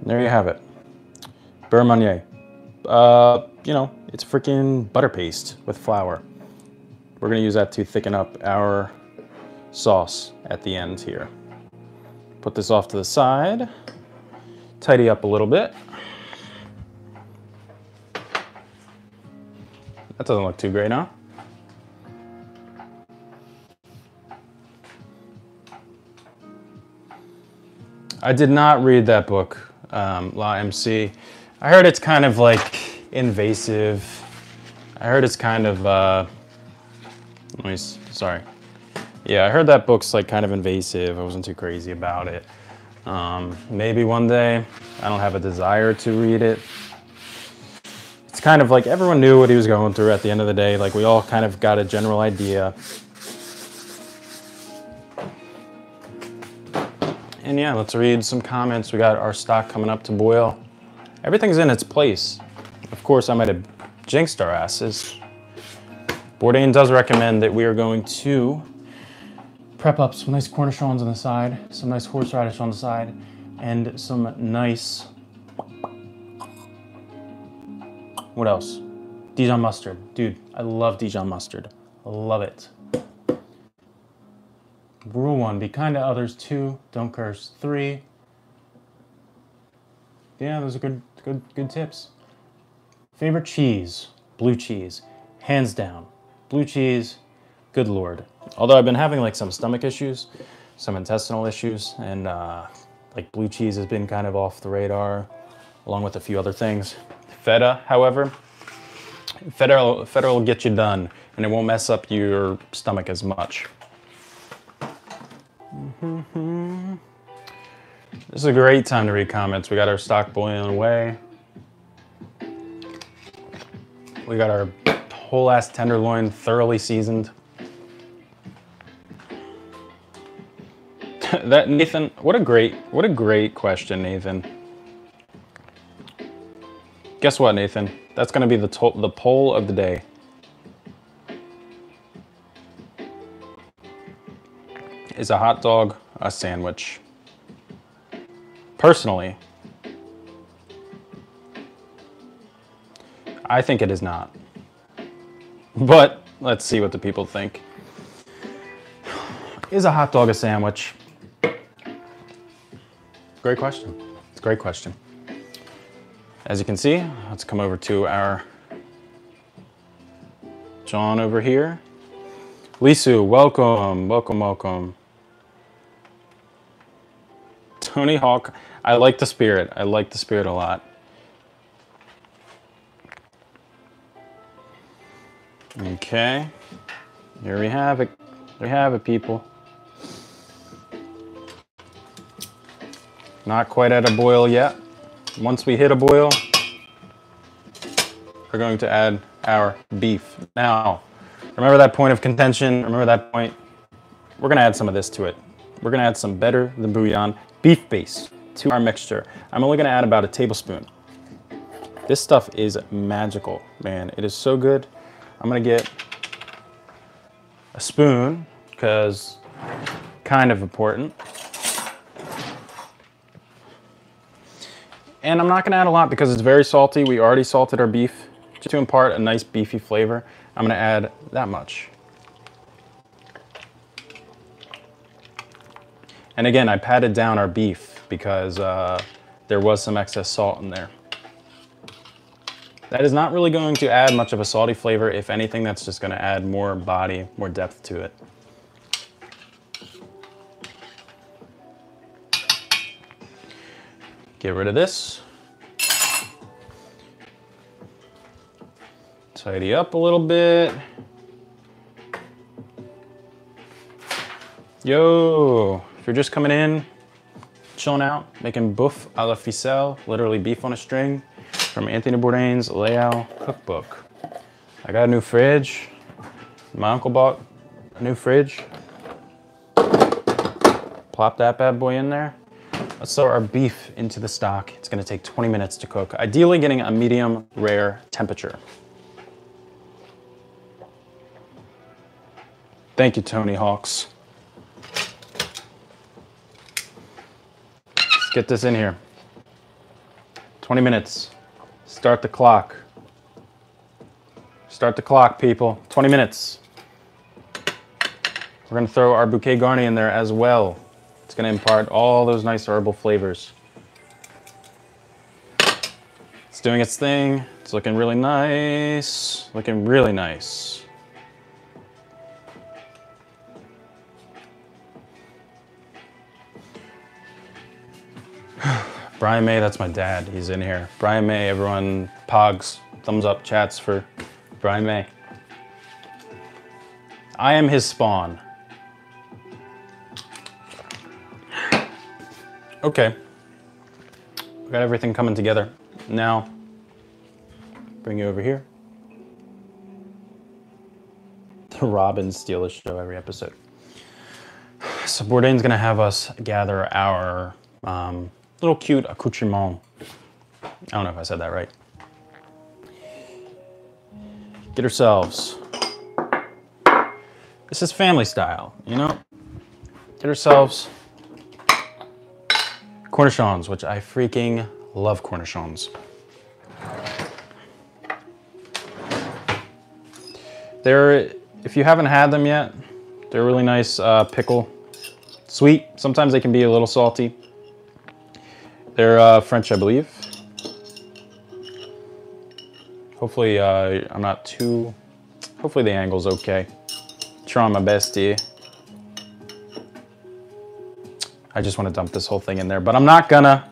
There you have it. Beurre manié. Uh, you know, it's freaking butter paste with flour. We're gonna use that to thicken up our sauce at the end here. Put this off to the side, tidy up a little bit. That doesn't look too great, huh? I did not read that book, um, La M C. I heard it's kind of like invasive. I heard it's kind of, uh, Let me, sorry. Yeah, I heard that book's like kind of invasive. I wasn't too crazy about it. Um, maybe one day. I don't have a desire to read it. It's kind of like everyone knew what he was going through at the end of the day. Like we all kind of got a general idea. And yeah, let's read some comments. We got our stock coming up to boil. Everything's in its place. Of course, I might have jinxed our asses. Bourdain does recommend that we are going to prep up some nice cornichons on the side, some nice horseradish on the side, and some nice, what else? Dijon mustard. Dude, I love Dijon mustard. I love it. Rule one, be kind to others. Two, don't curse. Three, yeah, those are good, good, good tips. Favorite cheese, blue cheese, hands down. Blue cheese, good lord. Although I've been having like some stomach issues, some intestinal issues, and uh, like blue cheese has been kind of off the radar, along with a few other things. Feta, however, feta, feta will get you done, and it won't mess up your stomach as much. Mm-hmm. This is a great time to read comments. We got our stock boiling away. We got our whole ass tenderloin, thoroughly seasoned. That Nathan, what a great, what a great question, Nathan. Guess what, Nathan? That's gonna be the to the poll of the day. Is a hot dog a sandwich? Personally, I think it is not. But let's see what the people think. Is a hot dog a sandwich? Great question. It's a great question. As you can see, let's come over to our John over here. Lisu, welcome, welcome, welcome. Tony Hawk, I like the spirit. I like the spirit a lot. Okay, here we have it. There we have it, people. Not quite at a boil yet. Once we hit a boil, we're going to add our beef. Now, remember that point of contention? Remember that point? We're gonna add some of this to it. We're gonna add some Better Than Bouillon beef base to our mixture. I'm only gonna add about a tablespoon. This stuff is magical, man. It is so good. I'm gonna get a spoon, because kind of important. And I'm not gonna add a lot because it's very salty. We already salted our beef. Just to impart a nice beefy flavor, I'm gonna add that much. And again, I patted down our beef because uh, there was some excess salt in there. That is not really going to add much of a salty flavor. If anything, that's just gonna add more body, more depth to it. Get rid of this. Tidy up a little bit. Yo, if you're just coming in, chilling out, making boeuf à la ficelle, literally beef on a string, from Anthony Bourdain's Les Halles Cookbook. I got a new fridge. My uncle bought a new fridge. Plop that bad boy in there. Let's throw our beef into the stock. It's gonna take twenty minutes to cook, ideally getting a medium rare temperature. Thank you, Tony Hawks. Let's get this in here. twenty minutes. Start the clock. Start the clock, people. twenty minutes. We're gonna throw our bouquet garni in there as well. It's gonna impart all those nice herbal flavors. It's doing its thing. It's looking really nice. Looking really nice. Brian May, that's my dad, he's in here. Brian May, everyone, pogs, thumbs up, chats for Brian May. I am his spawn. Okay, we got everything coming together. Now, bring you over here. The Robin steals his show every episode. So Bourdain's gonna have us gather our um, little cute accoutrement. I don't know if I said that right. Get ourselves. This is family style, you know? Get ourselves cornichons, which I freaking love cornichons. They're, if you haven't had them yet, they're a really nice uh, pickle. Sweet, sometimes they can be a little salty. They're uh, French, I believe. Hopefully, uh, I'm not too... Hopefully the angle's okay. Trying my best here. I just want to dump this whole thing in there, but I'm not gonna.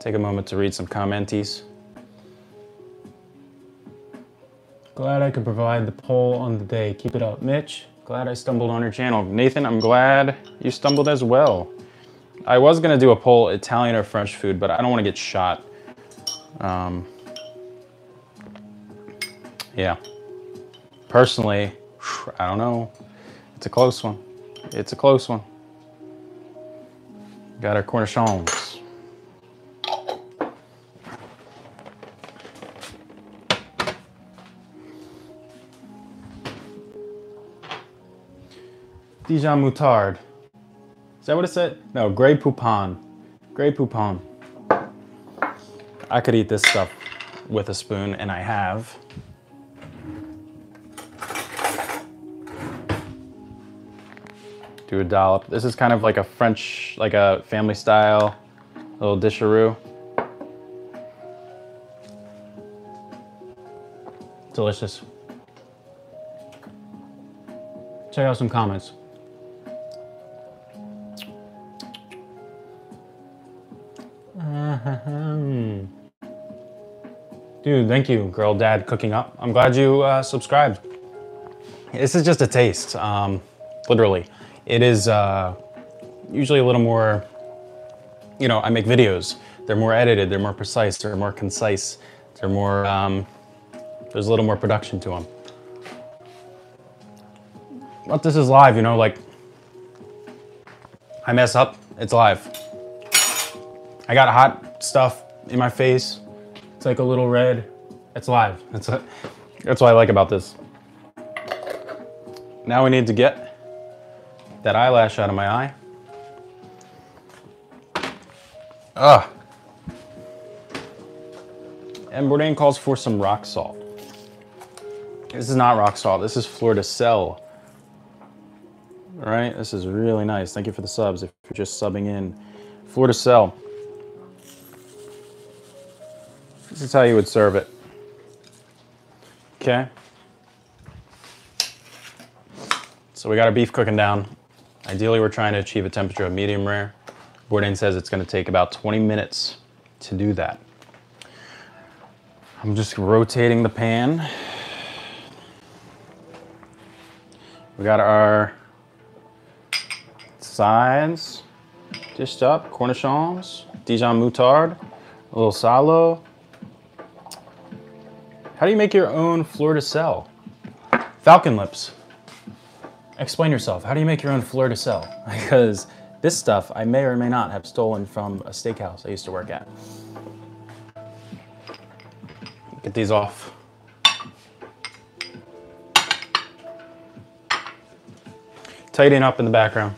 Take a moment to read some commenties. Glad I could provide the poll on the day. Keep it up, Mitch. Glad I stumbled on your channel. Nathan, I'm glad you stumbled as well. I was gonna do a poll, Italian or French food, but I don't wanna get shot. Um, yeah. Personally, I don't know. It's a close one. It's a close one. Got our cornichons. Dijon moutarde. Is that what it said? No, Grey Poupon. Grey Poupon. I could eat this stuff with a spoon, and I have. Do a dollop. This is kind of like a French, like a family style, little disharoo. Delicious. Check out some comments. Dude, thank you, Girl Dad Cooking Up. I'm glad you uh, subscribed. This is just a taste, um, literally. It is uh, usually a little more, you know, I make videos. They're more edited, they're more precise, they're more concise. They're more, um, there's a little more production to them. But this is live, you know, like, I mess up, it's live. I got hot stuff in my face. It's like a little red. It's live. That's what, that's what I like about this. Now we need to get that eyelash out of my eye. Ugh. And Bourdain calls for some rock salt. This is not rock salt. This is fleur de sel. All right, this is really nice. Thank you for the subs if you're just subbing in. Fleur de sel. This is how you would serve it. Okay. So we got our beef cooking down. Ideally, we're trying to achieve a temperature of medium rare. Bourdain says it's gonna take about twenty minutes to do that. I'm just rotating the pan. We got our sides dished up, cornichons, Dijon moutarde, a little salo. How do you make your own fleur de sel? Falcon lips, explain yourself. How do you make your own fleur de sel? Because this stuff I may or may not have stolen from a steakhouse I used to work at. Get these off. Tidying up in the background.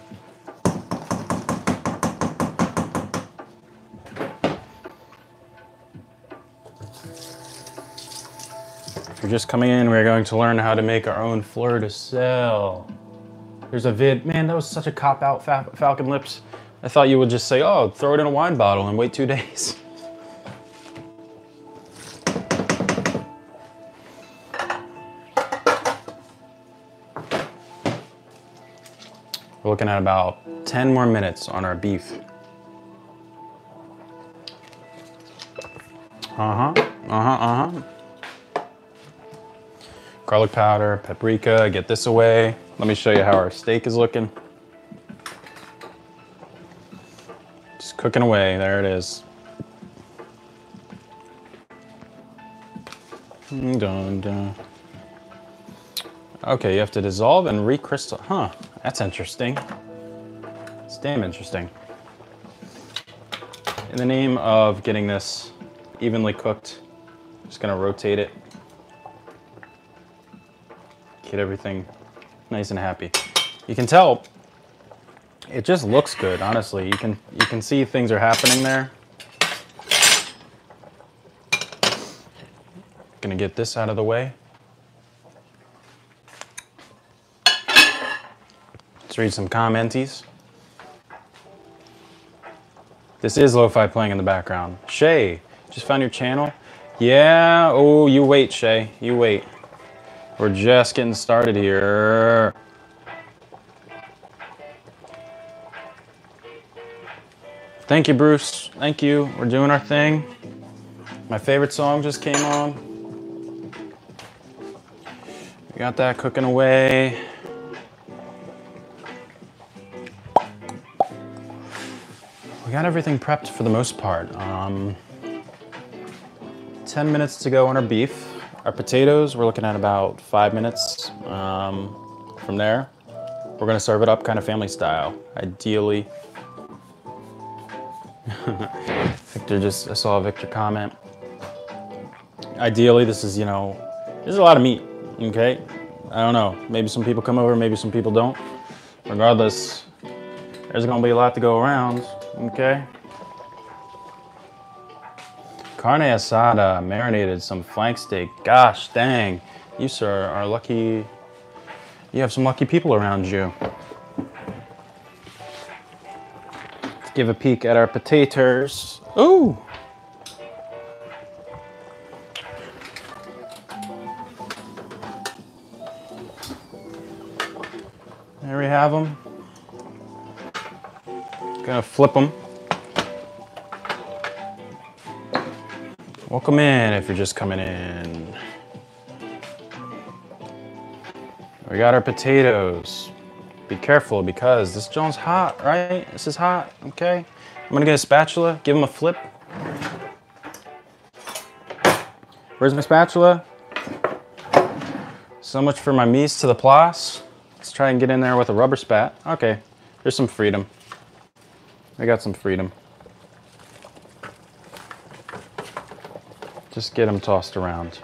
If you're just coming in, we're going to learn how to make our own fleur de sel. There's a vid, man, that was such a cop-out, fa Falcon Lips. I thought you would just say, oh, throw it in a wine bottle and wait two days. We're looking at about ten more minutes on our beef. Uh-huh, uh-huh, uh-huh. Garlic powder, paprika, get this away. Let me show you how our steak is looking. Just cooking away, there it is. Dun, dun. Okay, you have to dissolve and recrystal, huh, that's interesting. It's damn interesting. In the name of getting this evenly cooked, I'm just gonna rotate it. Get everything nice and happy. You can tell it just looks good, honestly. You can you can see things are happening there. Gonna get this out of the way. Let's read some commenties. This is lo-fi playing in the background. Shay, just found your channel? Yeah, oh, you wait, Shay, you wait. We're just getting started here. Thank you, Bruce. Thank you. We're doing our thing. My favorite song just came on. We got that cooking away. We got everything prepped for the most part. Um, ten minutes to go on our beef. Our potatoes, we're looking at about five minutes um, from there. We're gonna serve it up kind of family style, ideally. Victor just, I saw a Victor comment. Ideally, this is, you know, there's a lot of meat, okay? I don't know, maybe some people come over, maybe some people don't. Regardless, there's gonna be a lot to go around, okay? Carne asada, marinated, some flank steak. Gosh, dang. You, sir, are lucky. You have some lucky people around you. Let's give a peek at our potatoes. Ooh! There we have them. Gonna flip them. Welcome in if you're just coming in. We got our potatoes. Be careful because this Jones hot, right? This is hot, okay? I'm gonna get a spatula, give him a flip. Where's my spatula? So much for my mise to the place. Let's try and get in there with a rubber spat. Okay, there's some freedom. I got some freedom. Just get them tossed around.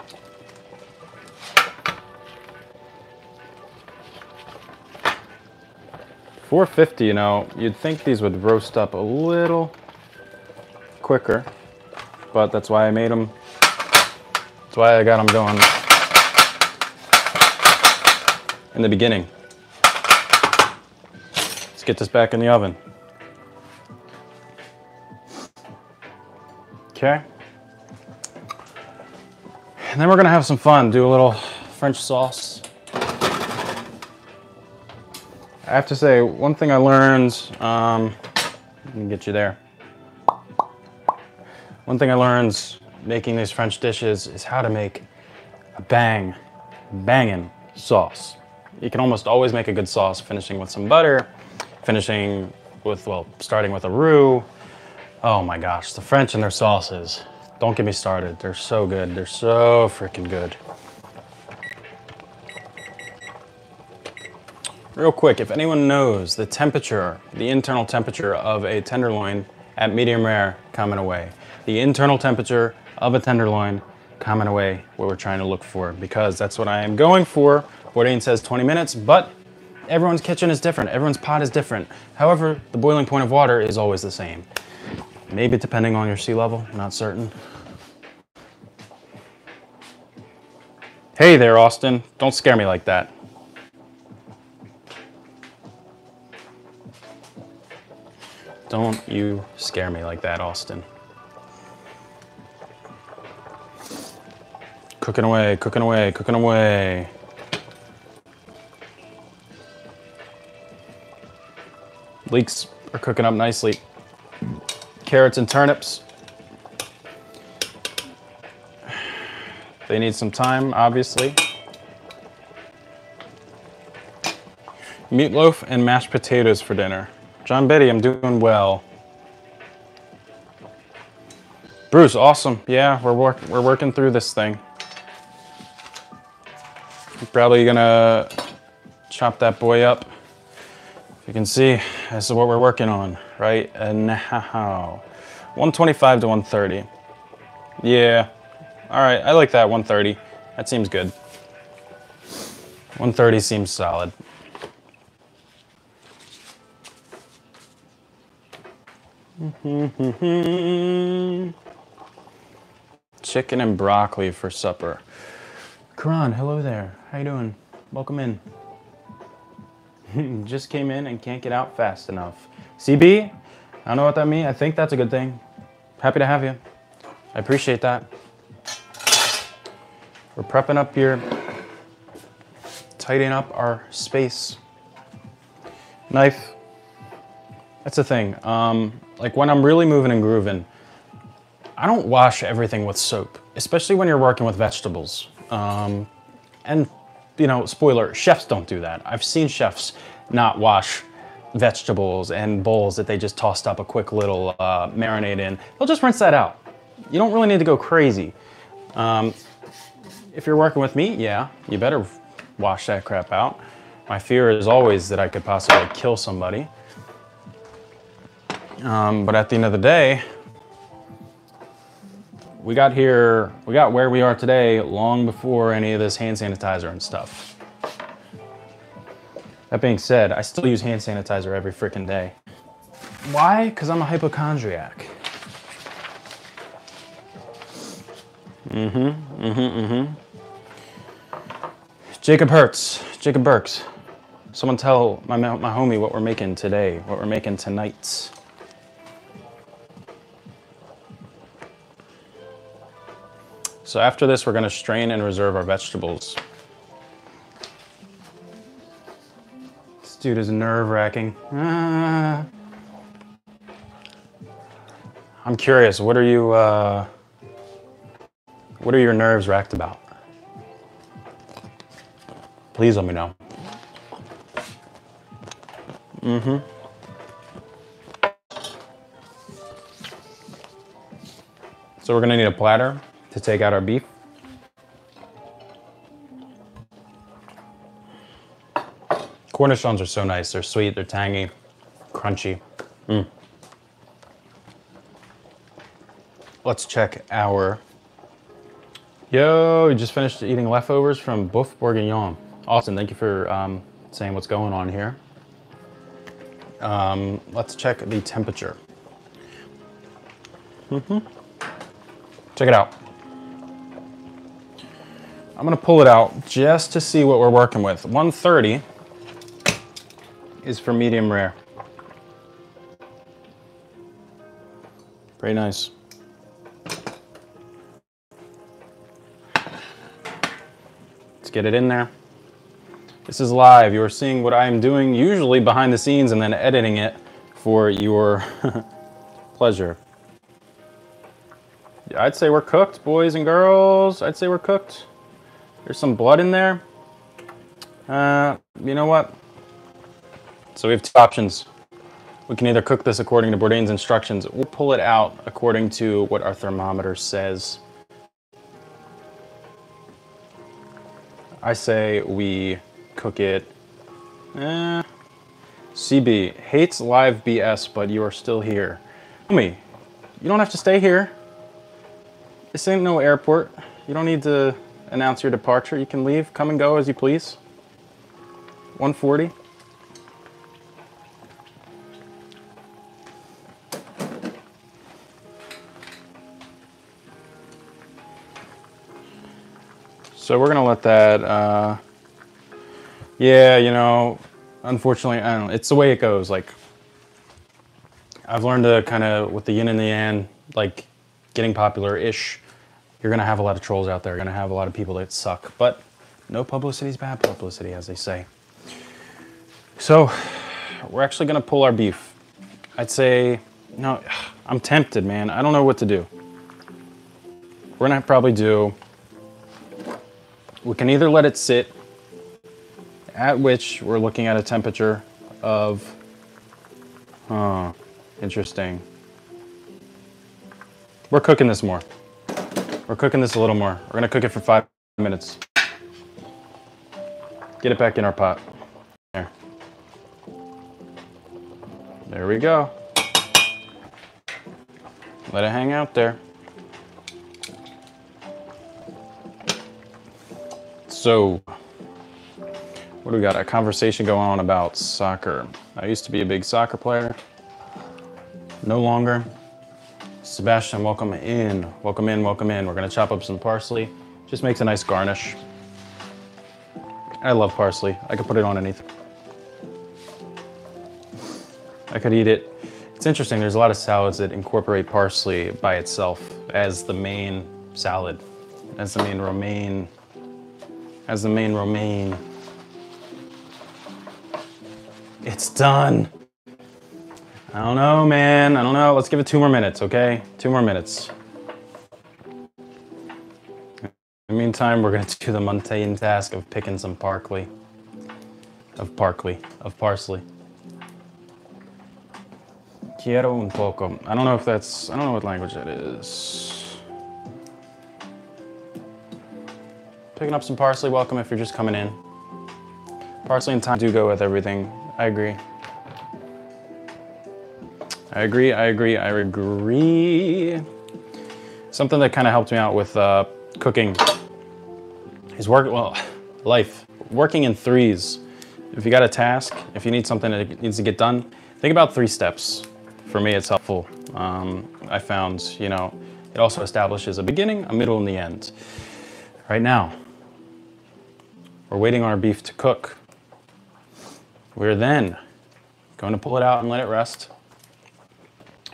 four fifty, you know, you'd think these would roast up a little quicker, but that's why I made them. That's why I got them going in the beginning. Let's get this back in the oven. Okay. And then we're gonna have some fun, do a little French sauce. I have to say, one thing I learned, um, let me get you there. One thing I learned making these French dishes is how to make a bang, banging sauce. You can almost always make a good sauce, finishing with some butter, finishing with, well, starting with a roux. Oh my gosh, the French and their sauces. Don't get me started, they're so good. They're so freaking good. Real quick, if anyone knows the temperature, the internal temperature of a tenderloin at medium rare, comment away. The internal temperature of a tenderloin, comment away what we're trying to look for, because that's what I am going for. Bourdain says twenty minutes, but everyone's kitchen is different. Everyone's pot is different. However, the boiling point of water is always the same. Maybe depending on your sea level, not certain. Hey there, Austin. Don't scare me like that. Don't you scare me like that, Austin. Cooking away, cooking away, cooking away. Leeks are cooking up nicely. Carrots and turnips. They need some time, obviously. Meatloaf and mashed potatoes for dinner. John Betty, I'm doing well. Bruce, awesome. Yeah, we're work we're working through this thing. I'm probably gonna chop that boy up. If you can see, this is what we're working on right now. one twenty-five to one thirty. Yeah. All right, I like that one thirty. That seems good. one thirty seems solid. Chicken and broccoli for supper. Karan, hello there. How you doing? Welcome in. Just came in and can't get out fast enough. C B, I don't know what that means. I think that's a good thing. Happy to have you. I appreciate that. We're prepping up here, tidying up our space. Knife. That's the thing. Um, like when I'm really moving and grooving, I don't wash everything with soap, especially when you're working with vegetables. Um, and you know, spoiler, chefs don't do that. I've seen chefs not wash vegetables and bowls that they just tossed up a quick little uh, marinade in. They'll just rinse that out. You don't really need to go crazy. Um, if you're working with meat, yeah, you better wash that crap out. My fear is always that I could possibly kill somebody. Um, but at the end of the day, we got here, we got where we are today long before any of this hand sanitizer and stuff. That being said, I still use hand sanitizer every freaking day. Why? Because I'm a hypochondriac. Mm-hmm, mm-hmm, mm-hmm. Jacob Hertz, Jacob Burks. Someone tell my, my homie what we're making today, what we're making tonight. So after this, we're gonna strain and reserve our vegetables. This dude is nerve-wracking. Ah. I'm curious, what are you, uh, what are your nerves racked about? Please let me know. Mm-hmm. So we're gonna need a platter to take out our beef. Of cornichons are so nice. They're sweet, they're tangy, crunchy. Mm. Let's check our... Yo, we just finished eating leftovers from Boeuf Bourguignon. Austin, thank you for um, saying what's going on here. Um, let's check the temperature. Mm-hmm. Check it out. I'm gonna pull it out just to see what we're working with. one thirty is for medium rare. Very nice. Let's get it in there. This is live. You are seeing what I am doing usually behind the scenes and then editing it for your pleasure. I'd say we're cooked, boys and girls. I'd say we're cooked. There's some blood in there. Uh, you know what? So we have two options. We can either cook this according to Bourdain's instructions, or pull it out according to what our thermometer says. I say we cook it. Eh. C B hates live B S, but you are still here. Tell me, you don't have to stay here. This ain't no airport. You don't need to announce your departure. You can leave, come and go as you please. one forty. So we're gonna let that, uh, yeah, you know, unfortunately, I don't know, it's the way it goes. Like, I've learned to kind of, with the yin and the yang, like getting popular-ish, you're gonna have a lot of trolls out there. You're gonna have a lot of people that suck, but no publicity is bad publicity, as they say. So we're actually gonna pull our beef. I'd say, no, I'm tempted, man. I don't know what to do. We're gonna probably do, we can either let it sit, at which we're looking at a temperature of, oh, interesting. We're cooking this more. We're cooking this a little more. We're gonna cook it for five minutes. Get it back in our pot. There. There we go. Let it hang out there. So, what do we got? A conversation going on about soccer. I used to be a big soccer player. No longer. Sebastian, welcome in. Welcome in, welcome in. We're gonna chop up some parsley. Just makes a nice garnish. I love parsley. I could put it on anything. I could eat it. It's interesting, there's a lot of salads that incorporate parsley by itself as the main salad, as the main romaine, as the main romaine. It's done. I don't know, man, I don't know. Let's give it two more minutes, okay? Two more minutes. In the meantime, we're gonna do the mundane task of picking some parsley. Of parsley, of parsley. Quiero un poco. I don't know if that's, I don't know what language that is. Picking up some parsley, welcome if you're just coming in. Parsley and thyme do go with everything, I agree. I agree, I agree, I agree. Something that kind of helped me out with uh, cooking is work, well, life. Working in threes. If you got a task, if you need something that needs to get done, think about three steps. For me, it's helpful. Um, I found, you know, it also establishes a beginning, a middle, and the end. Right now, we're waiting on our beef to cook. We're then going to pull it out and let it rest.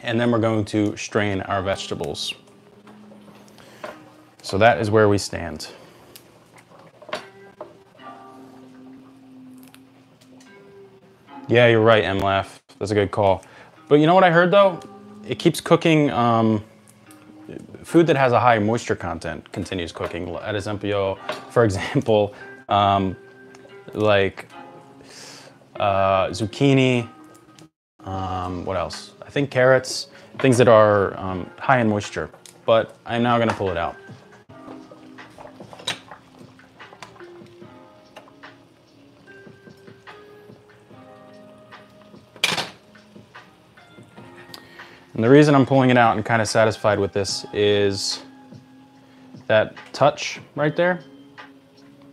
And then we're going to strain our vegetables. So that is where we stand. Yeah, you're right, M L F. That's a good call. But you know what I heard though? It keeps cooking, um, food that has a high moisture content continues cooking. At S M P O, for example, um, like uh, zucchini, um, what else? I think carrots, things that are um, high in moisture, but I'm now gonna pull it out. And the reason I'm pulling it out and kind of satisfied with this is that touch right there,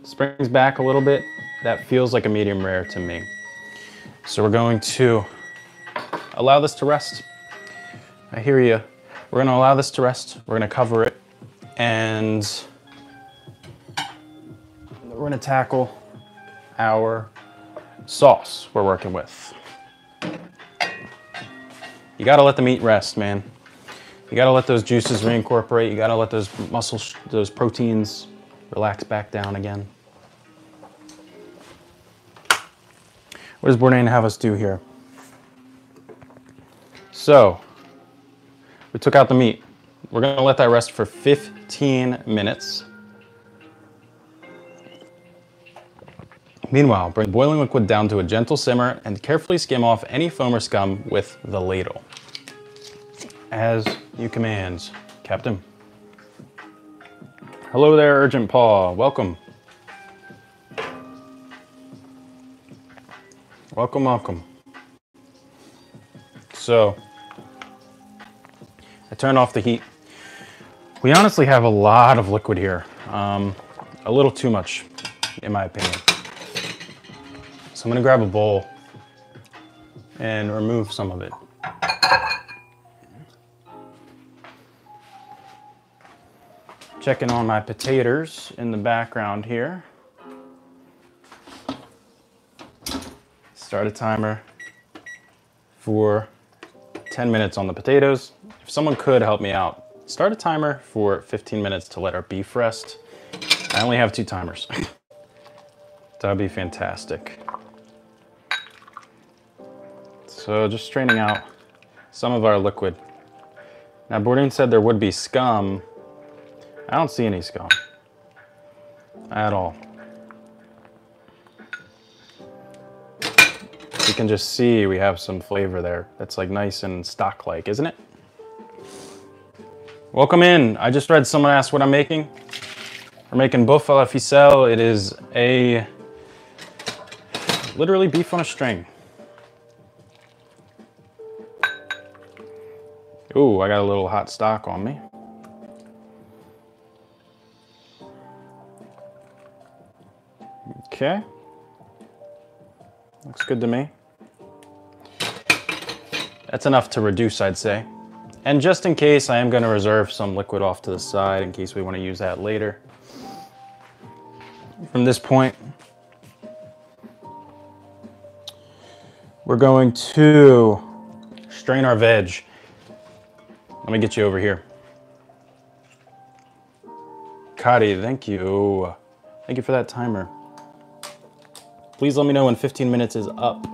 springs back a little bit. That feels like a medium rare to me. So we're going to allow this to rest. I hear you. We're gonna allow this to rest. We're gonna cover it. And we're gonna tackle our sauce we're working with. You gotta let the meat rest, man. You gotta let those juices reincorporate. You gotta let those muscles, those proteins relax back down again. What does Bourdain have us do here? So, we took out the meat. We're gonna let that rest for fifteen minutes. Meanwhile, bring boiling liquid down to a gentle simmer and carefully skim off any foam or scum with the ladle. As you command, Captain. Hello there, Urgent Paw. Welcome. Welcome, welcome. So, I turned off the heat. We honestly have a lot of liquid here. Um, a little too much, in my opinion. So I'm gonna grab a bowl and remove some of it. Checking on my potatoes in the background here. Start a timer for ten minutes on the potatoes. If someone could help me out, start a timer for fifteen minutes to let our beef rest. I only have two timers. That'd be fantastic. So just straining out some of our liquid. Now Bourdain said there would be scum. I don't see any scum at all. You can just see we have some flavor there. That's like nice and stock-like, isn't it? Welcome in. I just read someone asked what I'm making. We're making boeuf à la ficelle. It is a literally beef on a string. Ooh, I got a little hot stock on me. Okay. Looks good to me. That's enough to reduce, I'd say. And just in case, I am gonna reserve some liquid off to the side in case we wanna use that later. From this point, we're going to strain our veg. Let me get you over here. Kari, thank you. Thank you for that timer. Please let me know when fifteen minutes is up.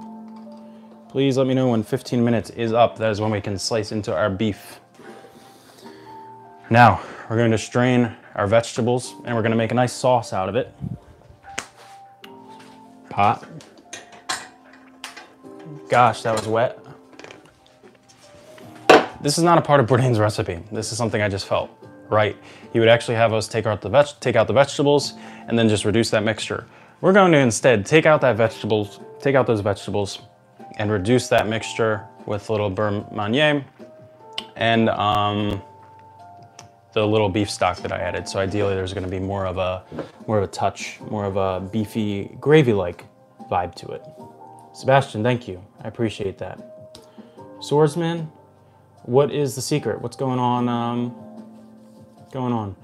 Please let me know when fifteen minutes is up. That is when we can slice into our beef. Now, we're going to strain our vegetables and we're going to make a nice sauce out of it. Pot. Gosh, that was wet. This is not a part of Bourdain's recipe. This is something I just felt, right? He would actually have us take out the veg take out the vegetables and then just reduce that mixture. We're going to instead take out that vegetables, take out those vegetables and reduce that mixture with a little beurre manier and um, the little beef stock that I added. So ideally there's going to be more of a more of a touch, more of a beefy gravy-like vibe to it. Sebastian, thank you. I appreciate that. Swordsman, what is the secret? What's going on? Um, going on?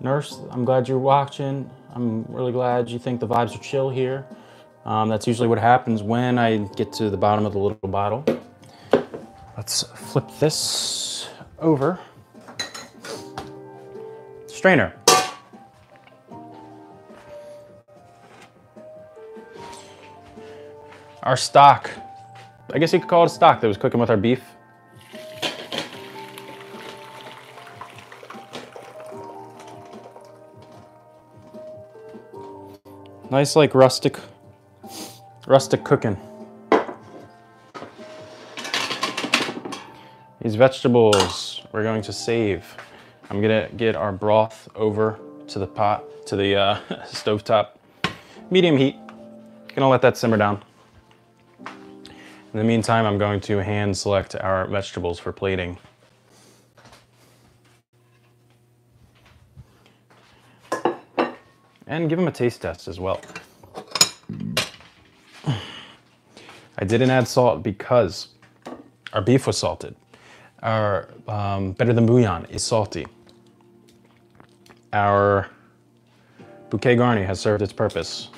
Nurse, I'm glad you're watching. I'm really glad you think the vibes are chill here. Um, that's usually what happens when I get to the bottom of the little bottle. Let's flip this over. Strainer. Our stock. I guess you could call it a stock that was cooking with our beef. Nice, like rustic, rustic cooking. These vegetables we're going to save. I'm gonna get our broth over to the pot, to the uh, stovetop. Medium heat, gonna let that simmer down. In the meantime, I'm going to hand select our vegetables for plating. And give them a taste test as well. I didn't add salt because our beef was salted. Our um, Better Than Bouillon is salty. Our bouquet garni has served its purpose.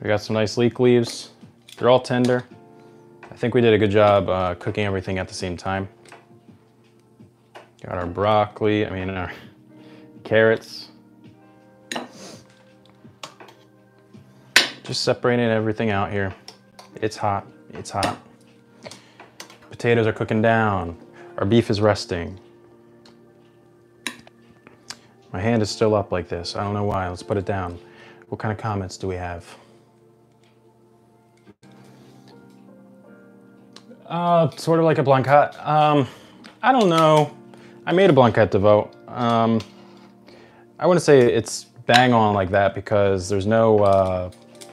We got some nice leek leaves. They're all tender. I think we did a good job uh, cooking everything at the same time. Got our broccoli, I mean our carrots. Just separating everything out here. It's hot, it's hot. Potatoes are cooking down. Our beef is resting. My hand is still up like this. I don't know why. Let's put it down. What kind of comments do we have? Uh, sort of like a blanquette. Um, I don't know. I made a blanquette de veau. Um, I wouldn't say it's bang on like that because there's no uh,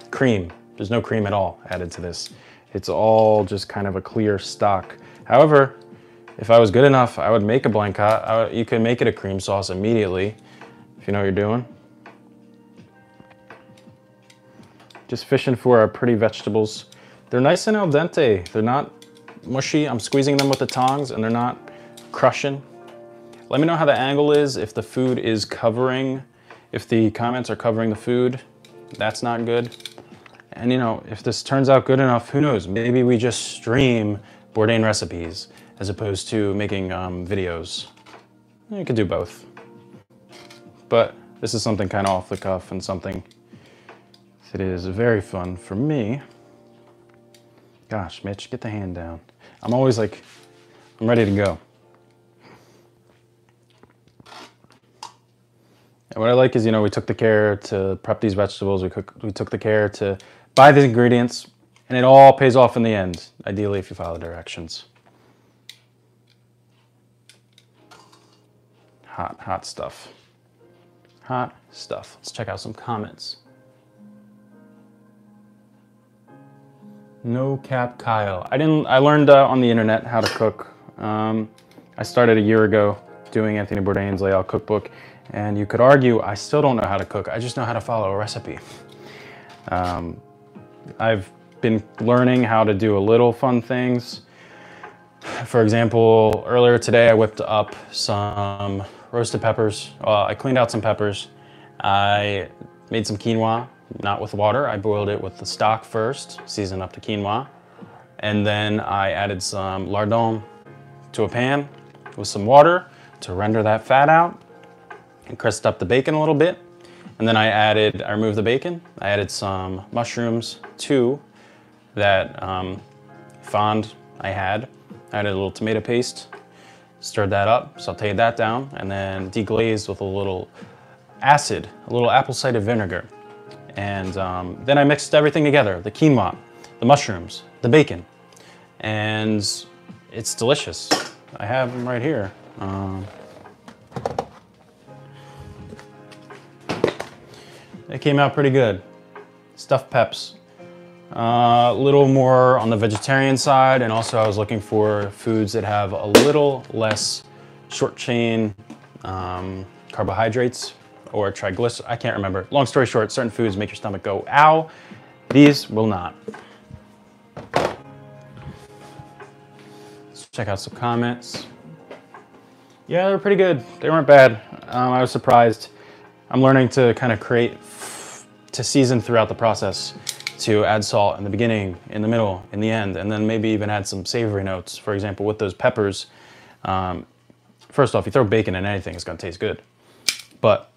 cream. There's no cream at all added to this. It's all just kind of a clear stock. However, if I was good enough, I would make a blanquette. I would, you could make it a cream sauce immediately if you know what you're doing. Just fishing for our pretty vegetables. They're nice and al dente. They're not mushy. I'm squeezing them with the tongs and they're not crushing. Let me know how the angle is, if the food is covering, if the comments are covering the food. That's not good. And you know, if this turns out good enough, who knows? Maybe we just stream Bourdain recipes as opposed to making um, videos. You could do both. But this is something kind of off the cuff and something that is very fun for me. Gosh, Mitch, get the hand down. I'm always like, I'm ready to go. And what I like is, you know, we took the care to prep these vegetables. We, cook, we took the care to buy the ingredients, and it all pays off in the end, ideally if you follow directions. Hot, hot stuff. Hot stuff. Let's check out some comments. No cap Kyle. I didn't, I learned uh, on the internet how to cook. Um, I started a year ago doing Anthony Bourdain's Les Halles Cookbook. And you could argue, I still don't know how to cook. I just know how to follow a recipe. Um, I've been learning how to do a little fun things. For example, earlier today, I whipped up some roasted peppers. Uh, I cleaned out some peppers. I made some quinoa, not with water. I boiled it with the stock first, seasoned up the quinoa. And then I added some lardons to a pan with some water to render that fat out. And crisped up the bacon a little bit. And then I added, I removed the bacon. I added some mushrooms to that um, fond I had. I added a little tomato paste, stirred that up, sauteed that down, and then deglazed with a little acid, a little apple cider vinegar. And um, then I mixed everything together, the quinoa, the mushrooms, the bacon, and it's delicious. I have them right here. Um, It came out pretty good. Stuffed peps. A uh, little more on the vegetarian side, and also I was looking for foods that have a little less short chain um, carbohydrates or triglycerides. I can't remember. Long story short, certain foods make your stomach go, ow. These will not. Let's check out some comments. Yeah, they were pretty good. They weren't bad. Um, I was surprised. I'm learning to kind of create, to season throughout the process, to add salt in the beginning, in the middle, in the end, and then maybe even add some savory notes. For example, with those peppers, um, first off, you throw bacon in anything, it's gonna taste good. But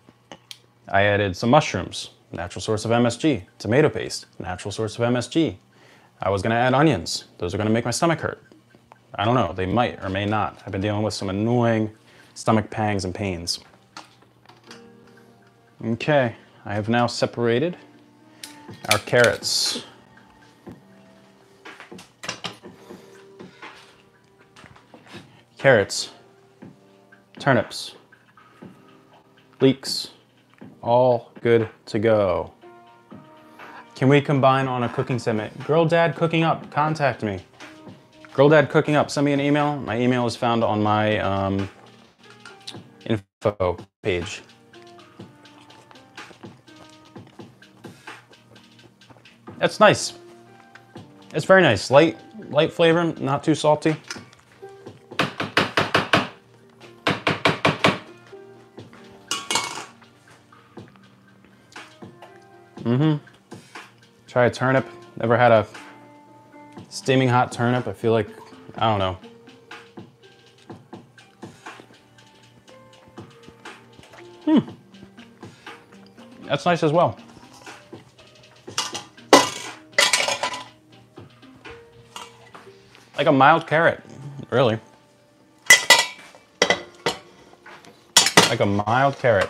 I added some mushrooms, natural source of M S G, tomato paste, natural source of M S G. I was gonna add onions. Those are gonna make my stomach hurt. I don't know, they might or may not. I've been dealing with some annoying stomach pangs and pains. Okay, I have now separated our carrots. Carrots, turnips, leeks, all good to go. Can we combine on a cooking segment? Girl Dad Cooking Up, contact me. Girl Dad Cooking Up, send me an email. My email is found on my um, info page. That's nice. It's very nice. Light, light flavor, not too salty. Mm-hmm. Try a turnip. Never had a steaming hot turnip. I feel like, I don't know. Hmm. That's nice as well. Like a mild carrot, really. Like a mild carrot.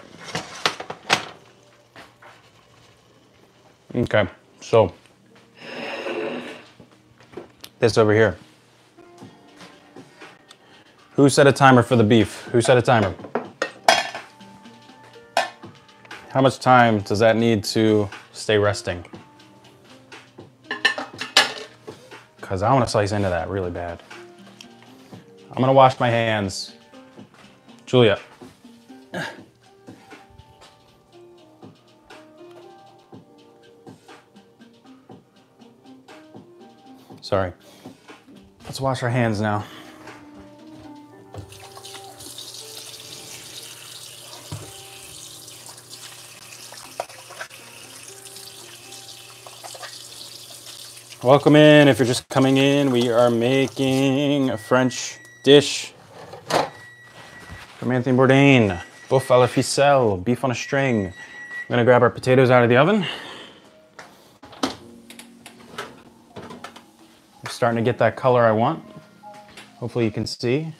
Okay, so this over here. Who set a timer for the beef? Who set a timer? How much time does that need to stay resting? Because I want to slice into that really bad. I'm going to wash my hands. Julia. Sorry. Let's wash our hands now. Welcome in. If you're just coming in, we are making a French dish from Anthony Bourdain. Boeuf à la Ficelle, beef on a string. I'm gonna grab our potatoes out of the oven. I'm starting to get that color I want. Hopefully you can see.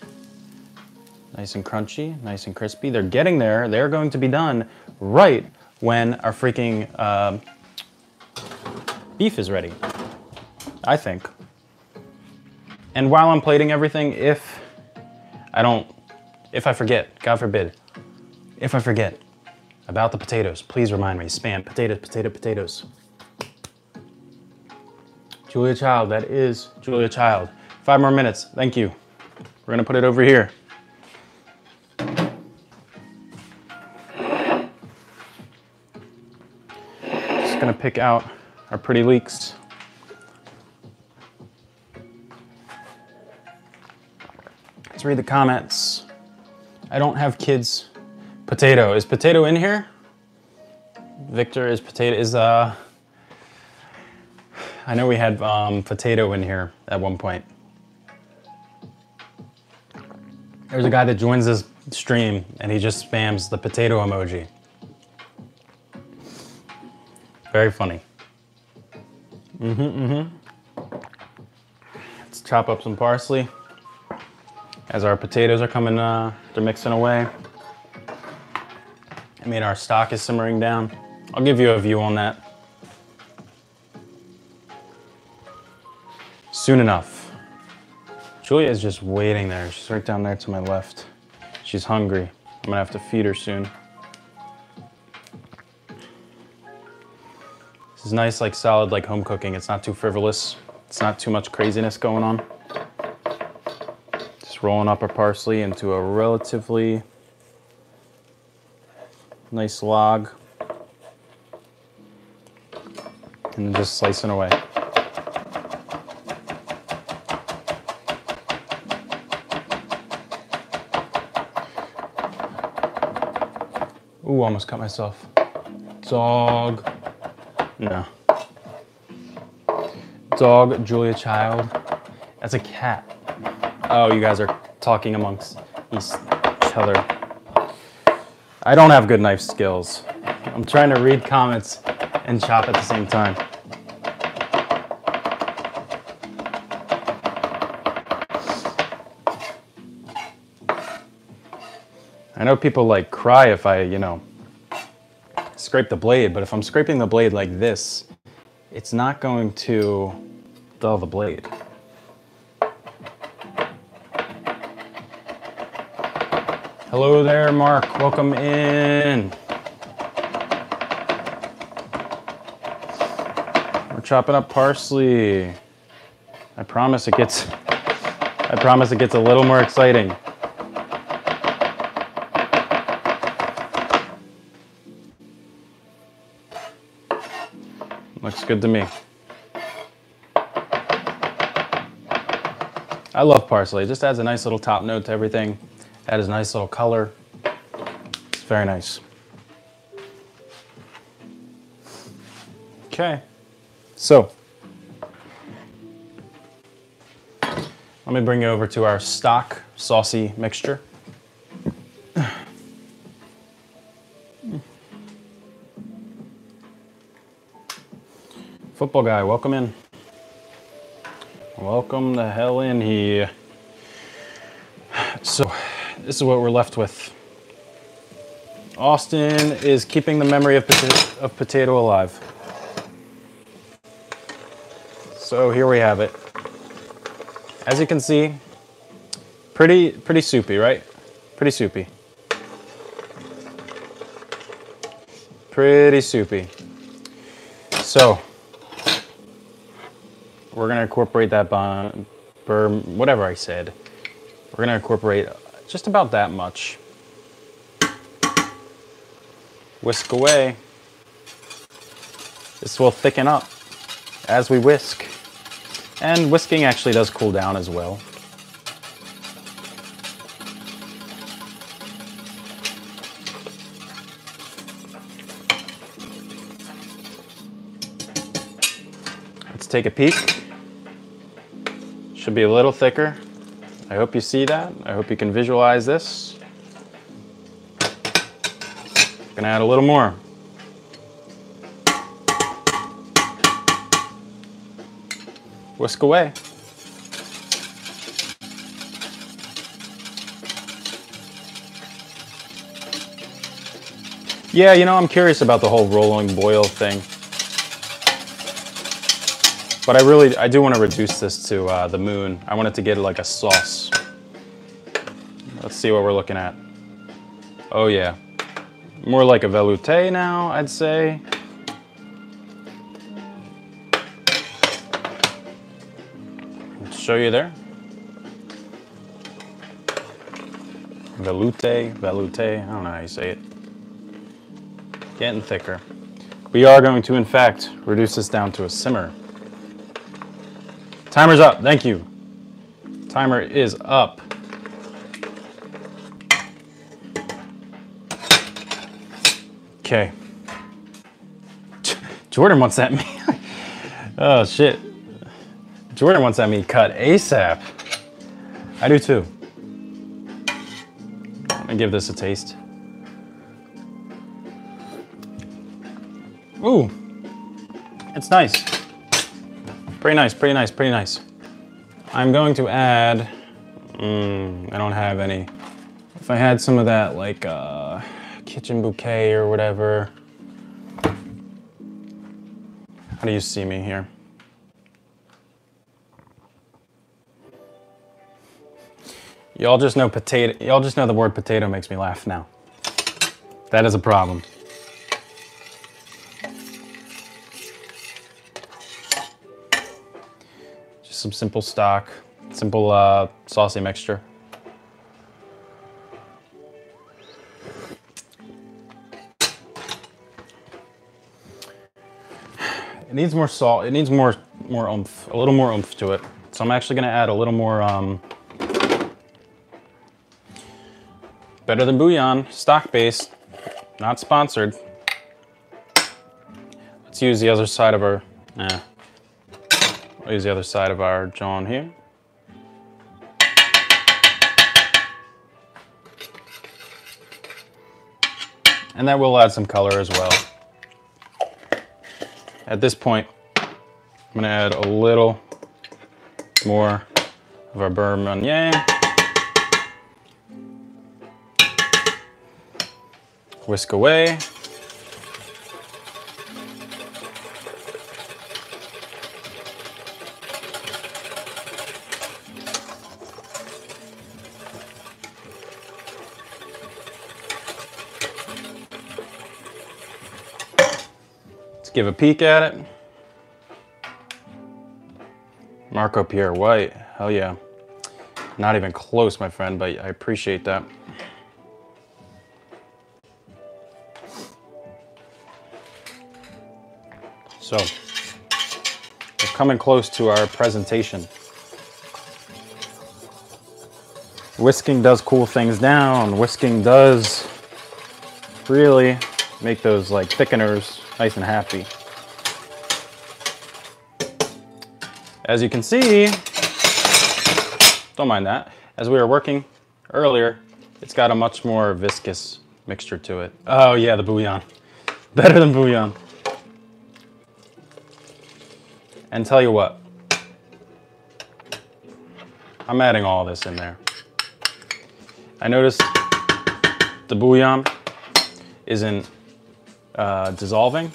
Nice and crunchy, nice and crispy. They're getting there. They're going to be done right when our freaking uh, beef is ready. I think. And while I'm plating everything, if I don't, if I forget, God forbid, if I forget about the potatoes, please remind me, spam, potatoes, potato, potatoes. Julia Child, that is Julia Child. Five more minutes, thank you. We're gonna put it over here. Just gonna pick out our pretty leeks. Let's read the comments. I don't have kids. Potato, is potato in here? Victor, is potato, is uh, I know we had um, potato in here at one point. There's a guy that joins this stream and he just spams the potato emoji. Very funny. Mm-hmm, mm-hmm. Let's chop up some parsley. As our potatoes are coming, uh, they're mixing away. I mean, our stock is simmering down. I'll give you a view on that soon enough. Julia is just waiting there. She's right down there to my left. She's hungry. I'm gonna have to feed her soon. This is nice, like solid, like home cooking. It's not too frivolous. It's not too much craziness going on. Rolling up our parsley into a relatively nice log and just slicing away. Ooh, almost cut myself. Dog. No. Dog, Julia Child. That's a cat. Oh, you guys are talking amongst each other. I don't have good knife skills. I'm trying to read comments and chop at the same time. I know people like cry if I, you know, scrape the blade, but if I'm scraping the blade like this, it's not going to dull the blade. Hello there, Mark. Welcome in. chopping up parsley. I promise it gets, I promise it gets a little more exciting. Looks good to me. I love parsley. It just adds a nice little top note to everything. Adds a nice little color. It's very nice. Okay, so let me bring you over to our stock saucy mixture. Football guy, welcome in. Welcome the hell in here. So this is what we're left with. Austin is keeping the memory of potato, of potato alive. So here we have it. As you can see, pretty, pretty soupy, right? Pretty soupy. Pretty soupy. So we're gonna incorporate that bon, berm, whatever I said. We're gonna incorporate just about that much. Whisk away. This will thicken up as we whisk. And whisking actually does cool down as well. Let's take a peek. Should be a little thicker. I hope you see that. I hope you can visualize this. Gonna add a little more. Whisk away. Yeah, you know, I'm curious about the whole rolling boil thing. But I really, I do want to reduce this to uh, the moon. I want it to get like a sauce. Let's see what we're looking at. Oh yeah. More like a velouté now, I'd say. I'll show you there. Velouté, velouté, I don't know how you say it. Getting thicker. We are going to, in fact, reduce this down to a simmer. Timer's up, thank you. Timer is up. Okay. Jordan wants that meat. Oh shit. Jordan wants that meat cut ASAP. I do too. Let me give this a taste. Ooh, it's nice. Pretty nice, pretty nice, pretty nice. I'm going to add, mm, I don't have any. If I had some of that like uh, kitchen bouquet or whatever. How do you see me here? Y'all just know potato, y'all just know the word potato makes me laugh now. That is a problem. Some simple stock, simple uh, saucy mixture. It needs more salt. It needs more more oomph, a little more oomph to it. So I'm actually gonna add a little more um, Better Than Bouillon, stock-based, not sponsored. Let's use the other side of our, eh. I'll use the other side of our John here. And that will add some color as well. At this point, I'm gonna add a little more of our beurre meunier. Whisk away. Give a peek at it. Marco Pierre White, hell yeah. Not even close, my friend, but I appreciate that. So, we're coming close to our presentation. Whisking does cool things down. Whisking does really make those like thickeners nice and happy. As you can see, don't mind that. As we were working earlier, it's got a much more viscous mixture to it. Oh yeah, the bouillon. Better than bouillon. And tell you what, I'm adding all this in there. I noticed the bouillon isn't uh, dissolving,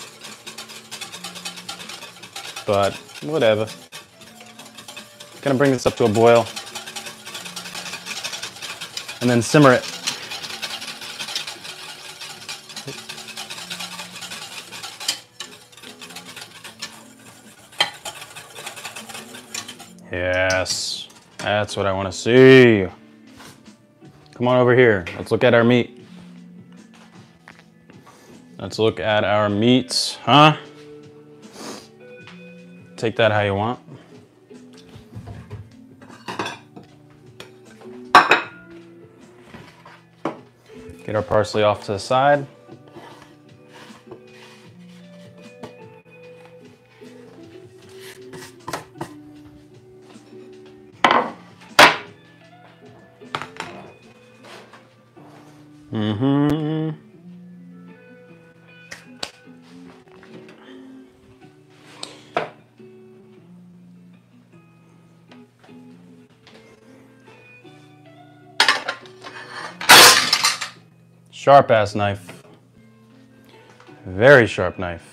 but whatever. Gonna bring this up to a boil and then simmer it. Yes, that's what I want to see. Come on over here. Let's look at our meat. Let's look at our meats, huh? Take that how you want. Get our parsley off to the side. Mm-hmm. Sharp ass knife. Very sharp knife.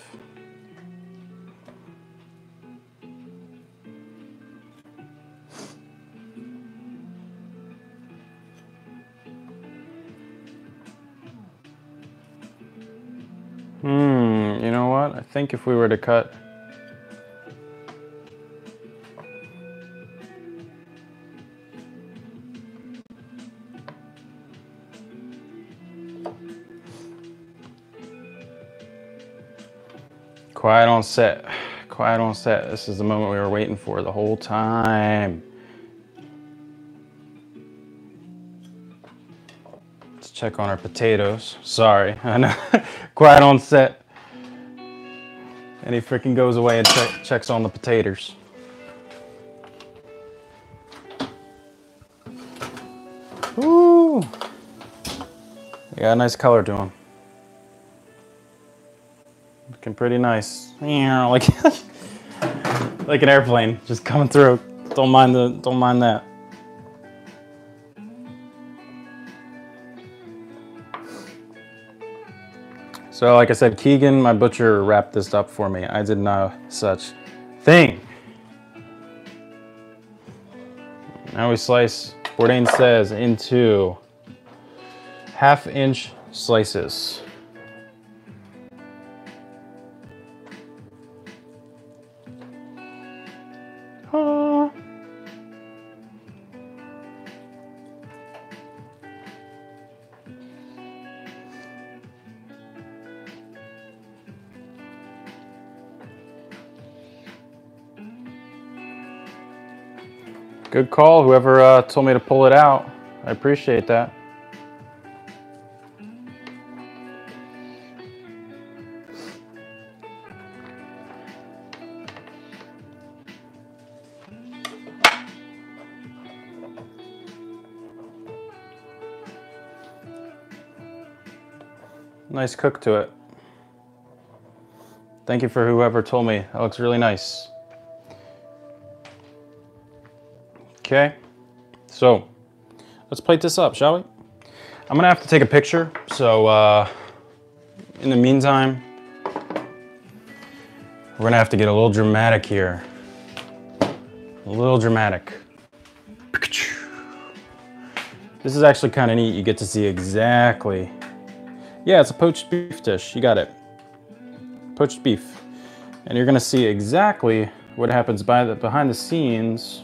I think if we were to cut quiet on set, quiet on set. This is the moment we were waiting for the whole time. Let's check on our potatoes. Sorry, I know. Quiet on set. And he freaking goes away and check, checks on the potatoes. Ooh. Yeah, nice color to them. Looking pretty nice. Yeah, like like an airplane just coming through. Don't mind the don't mind that. So like I said, Keegan, my butcher, wrapped this up for me. I did no such thing. Now we slice, Bourdain says, into half inch slices. Ah. Good call, whoever uh, told me to pull it out. I appreciate that. Nice cook to it. Thank you for whoever told me. That looks really nice. Okay, so let's plate this up, shall we? I'm gonna have to take a picture, so uh, in the meantime, we're gonna have to get a little dramatic here. A little dramatic. This is actually kind of neat. You get to see exactly. Yeah, it's a poached beef dish. You got it. Poached beef. And you're gonna see exactly what happens by the, behind the scenes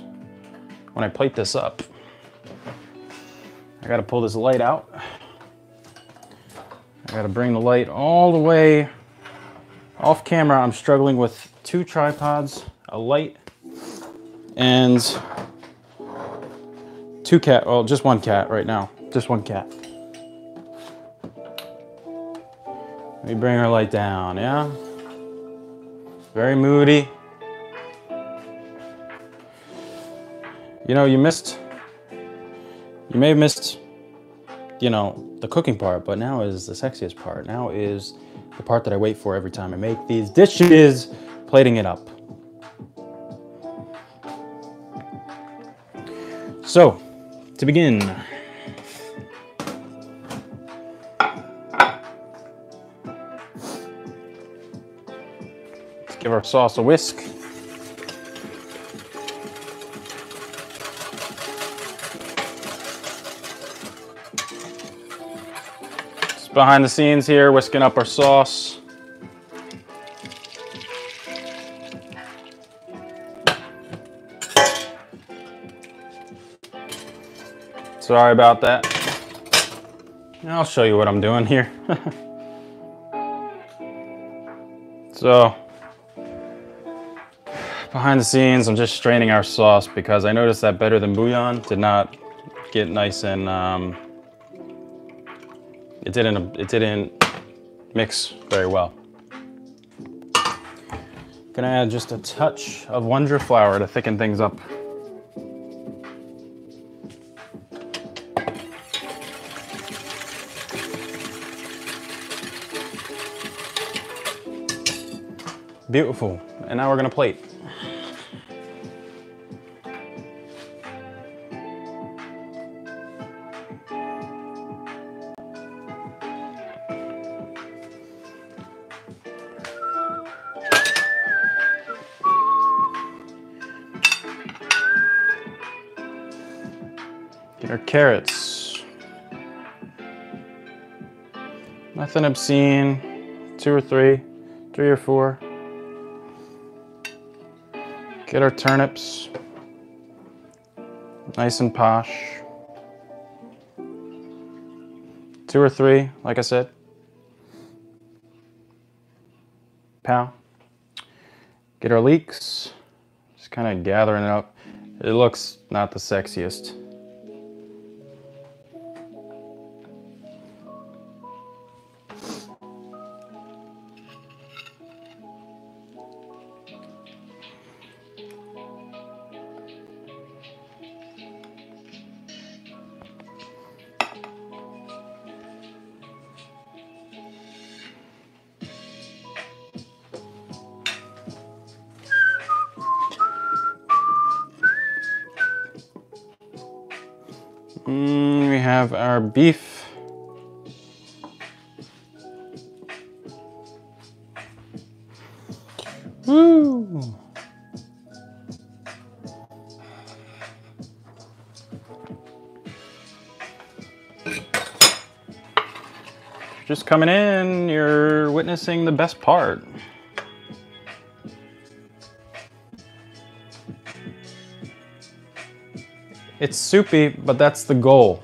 when I plate this up. I gotta pull this light out. I gotta bring the light all the way off camera. I'm struggling with two tripods, a light, and two cat, well, just one cat right now. Just one cat. Let me bring her light down, yeah? Very moody. You know, you missed, you may have missed, you know, the cooking part, but now is the sexiest part. Now is the part that I wait for every time I make these dishes, plating it up. So, to begin, let's give our sauce a whisk. It's behind the scenes here, whisking up our sauce. Sorry about that. I'll show you what I'm doing here. So, behind the scenes, I'm just straining our sauce because I noticed that Better Than Bouillon did not get nice and um, it didn't it didn't mix very well. Gonna add just a touch of Wondra flour to thicken things up. Beautiful. And now we're gonna plate. Get our carrots. Nothing obscene. Two or three, three or four. Get our turnips, nice and posh. Two or three, like I said. Pow. Get our leeks, just kind of gathering it up. It looks not the sexiest. Mm, we have our beef. Woo! Just coming in, you're witnessing the best part. It's soupy, but that's the goal.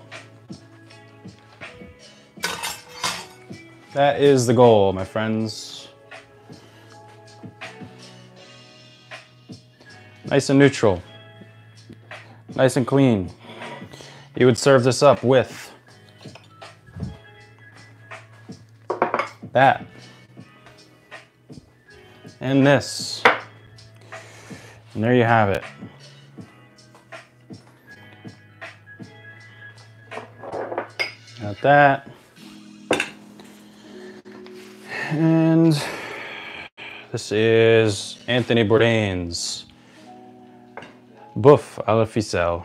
That is the goal, my friends. Nice and neutral. Nice and clean. You would serve this up with that. And this. And there you have it. Got that, and this is Anthony Bourdain's Boeuf à la Ficelle.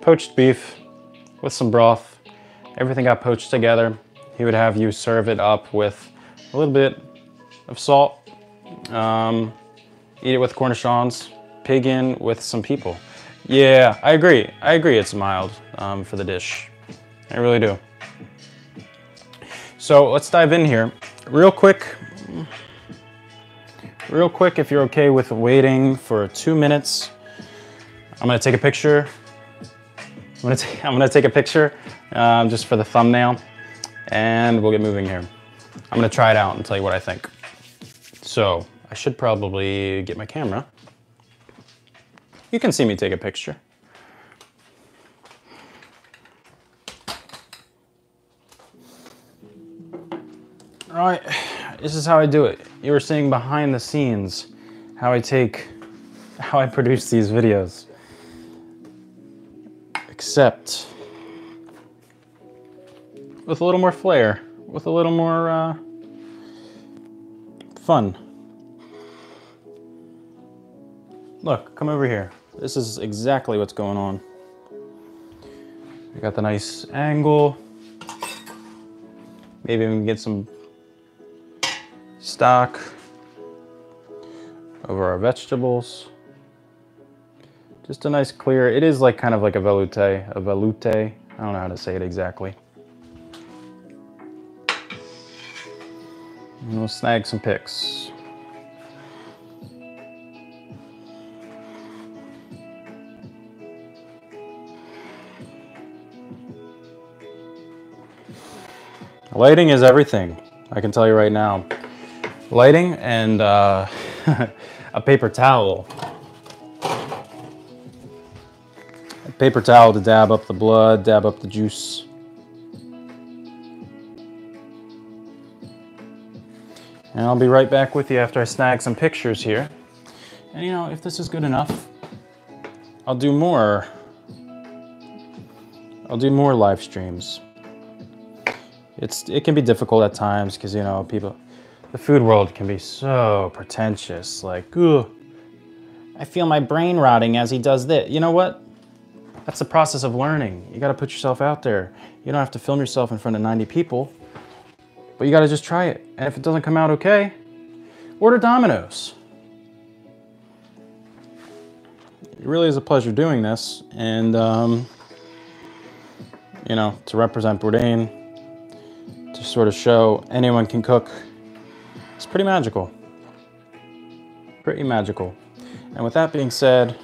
Poached beef with some broth. Everything got poached together. He would have you serve it up with a little bit of salt. Um, eat it with cornichons. Pig in with some people. Yeah, I agree. I agree it's mild um, for the dish. I really do. So let's dive in here. Real quick, Real quick, if you're okay with waiting for two minutes, I'm gonna take a picture. I'm gonna, I'm gonna take a picture uh, just for the thumbnail, and we'll get moving here. I'm gonna try it out and tell you what I think. So I should probably get my camera. You can see me take a picture. All right, this is how I do it. You were seeing behind the scenes how I take, how I produce these videos. Except with a little more flair, with a little more uh, fun. Look, come over here. This is exactly what's going on. We got the nice angle. Maybe we can get some stock over our vegetables. Just a nice clear, it is like kind of like a velouté, a velouté. I don't know how to say it exactly. And we'll snag some pics. Lighting is everything, I can tell you right now. Lighting and uh, a paper towel. A paper towel to dab up the blood, dab up the juice. And I'll be right back with you after I snag some pictures here. And you know, if this is good enough, I'll do more. I'll do more live streams. It's, it can be difficult at times because, you know, people... The food world can be so pretentious, like, ooh, I feel my brain rotting as he does this. You know what? That's the process of learning. You gotta put yourself out there. You don't have to film yourself in front of ninety people, but you gotta just try it. And if it doesn't come out okay, order Domino's. It really is a pleasure doing this. And, um, you know, to represent Bourdain, to sort of show anyone can cook. It's pretty magical, pretty magical. And with that being said,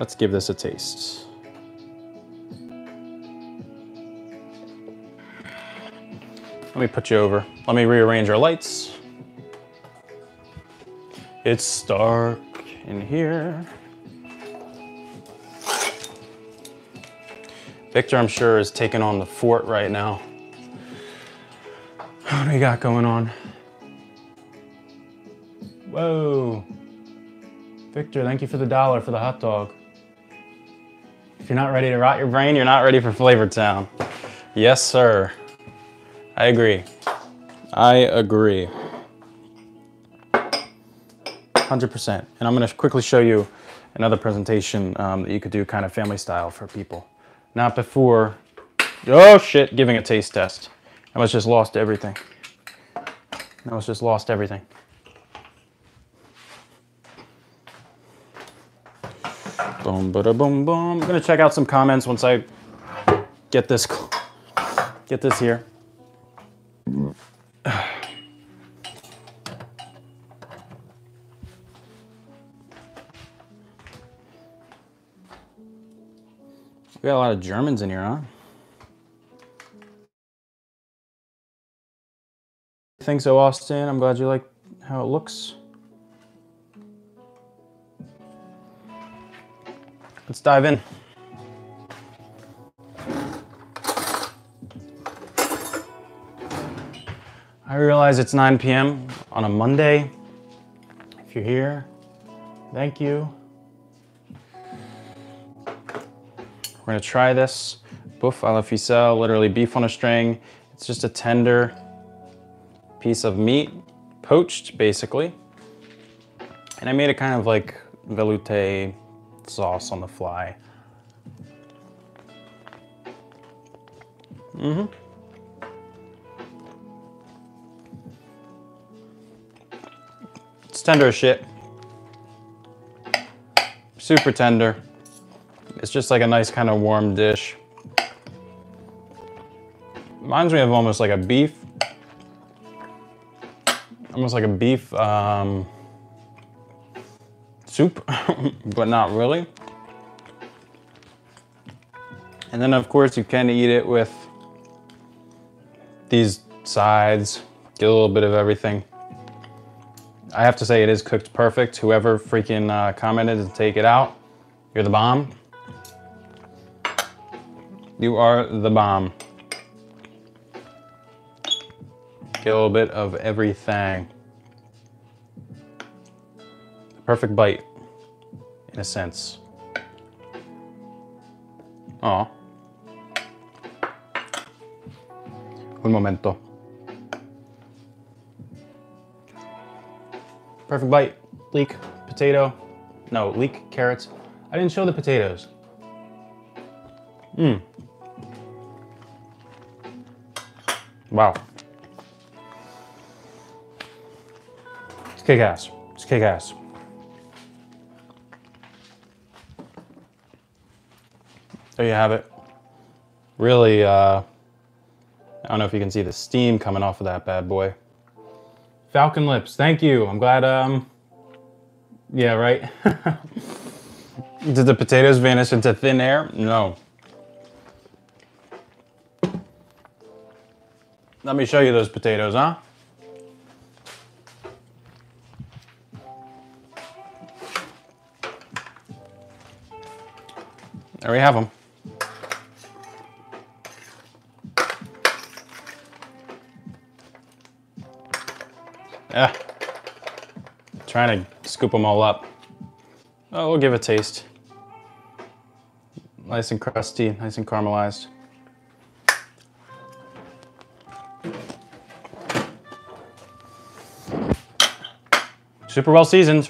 let's give this a taste. Let me put you over. Let me rearrange our lights. It's dark in here. Victor, I'm sure, is taking on the fort right now. What do we got going on? Whoa. Victor, thank you for the dollar for the hot dog. If you're not ready to rot your brain, you're not ready for Flavor Town. Yes, sir. I agree. I agree. one hundred percent. And I'm gonna quickly show you another presentation um, that you could do kind of family style for people. Not before, oh shit, giving a taste test. I must just lost everything. I must just lost everything. Boom, ba da boom, boom. I'm gonna check out some comments once I get this, get this here. We got a lot of Germans in here, huh? Thanks, so Austin. I'm glad you like how it looks. Let's dive in. I realize it's nine p m on a Monday. If you're here, thank you. We're gonna try this. Boeuf à la Ficelle, literally beef on a string. It's just a tender piece of meat, poached basically. And I made it kind of like velouté, sauce on the fly. Mm-hmm. It's tender as shit. Super tender. It's just like a nice kind of warm dish. Reminds me of almost like a beef, almost like a beef um, soup, but not really. And then of course you can eat it with these sides, get a little bit of everything. I have to say it is cooked perfect. Whoever freaking uh, commented to take it out, you're the bomb. You are the bomb. Get a little bit of everything. Perfect bite, in a sense. Oh. Un momento. Perfect bite, leek, potato. No, leek, carrots. I didn't show the potatoes. Mmm. Wow. It's kick ass. It's kick ass. There you have it. Really, uh, I don't know if you can see the steam coming off of that bad boy. Falcon lips, thank you. I'm glad, um, yeah, right? Did the potatoes vanish into thin air? No. Let me show you those potatoes, huh? There we have them. Yeah, trying to scoop them all up. Oh, we'll give a taste. Nice and crusty, nice and caramelized. Super well seasoned.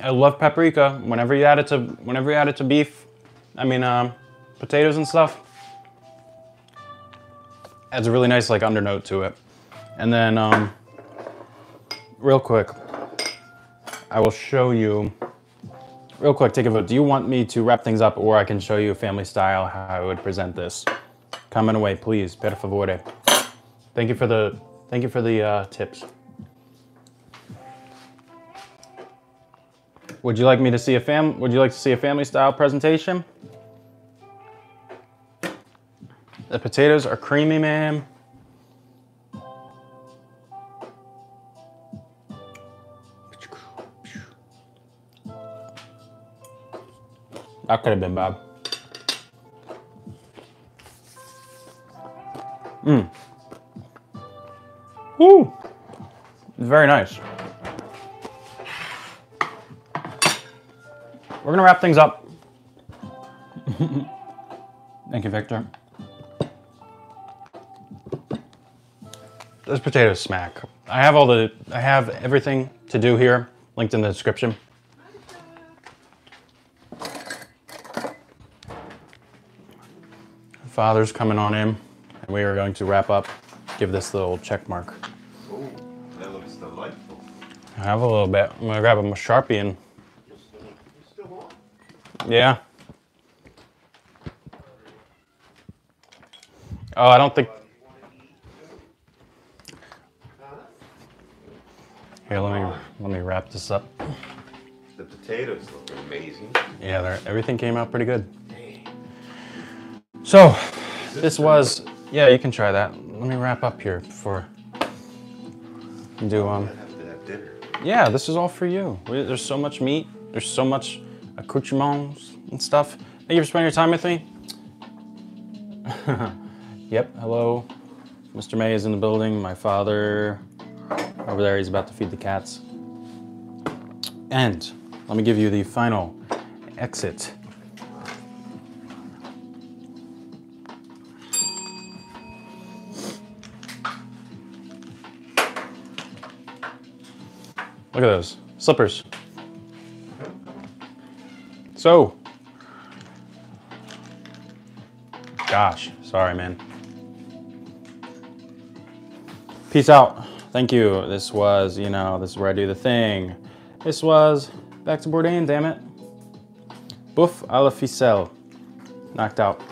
I love paprika. Whenever you add it to, whenever you add it to beef, I mean, um, potatoes and stuff, adds a really nice like undernote to it. And then, um, real quick, I will show you, real quick, take a vote. Do you want me to wrap things up or I can show you family style how I would present this? Comment away, please, per favore. Thank you for the, thank you for the uh, tips. Would you like me to see a fam, would you like to see a family style presentation? The potatoes are creamy, man. That could have been Bob. Mmm. Woo! Very nice. We're gonna wrap things up. Thank you, Victor. Those potatoes smack. I have all the, I have everything to do here linked in the description. Father's coming on in, and we are going to wrap up. Give this little check mark. Oh, that looks delightful. I have a little bit. I'm gonna grab a Sharpie and. You're still, you're still on? Yeah. Oh, I don't think. Here, let me let me wrap this up. The potatoes look amazing. Yeah, everything came out pretty good. So, this was, yeah, you can try that. Let me wrap up here before you do, um, yeah, this is all for you. There's so much meat. There's so much accoutrements and stuff. Thank you for spending your time with me. Yep, hello. Mister May is in the building. My father over there, he's about to feed the cats. And let me give you the final exit. Look at those slippers. So, gosh, sorry, man. Peace out. Thank you. This was, you know, this is where I do the thing. This was back to Bourdain, damn it. Boeuf à la Ficelle. Knocked out.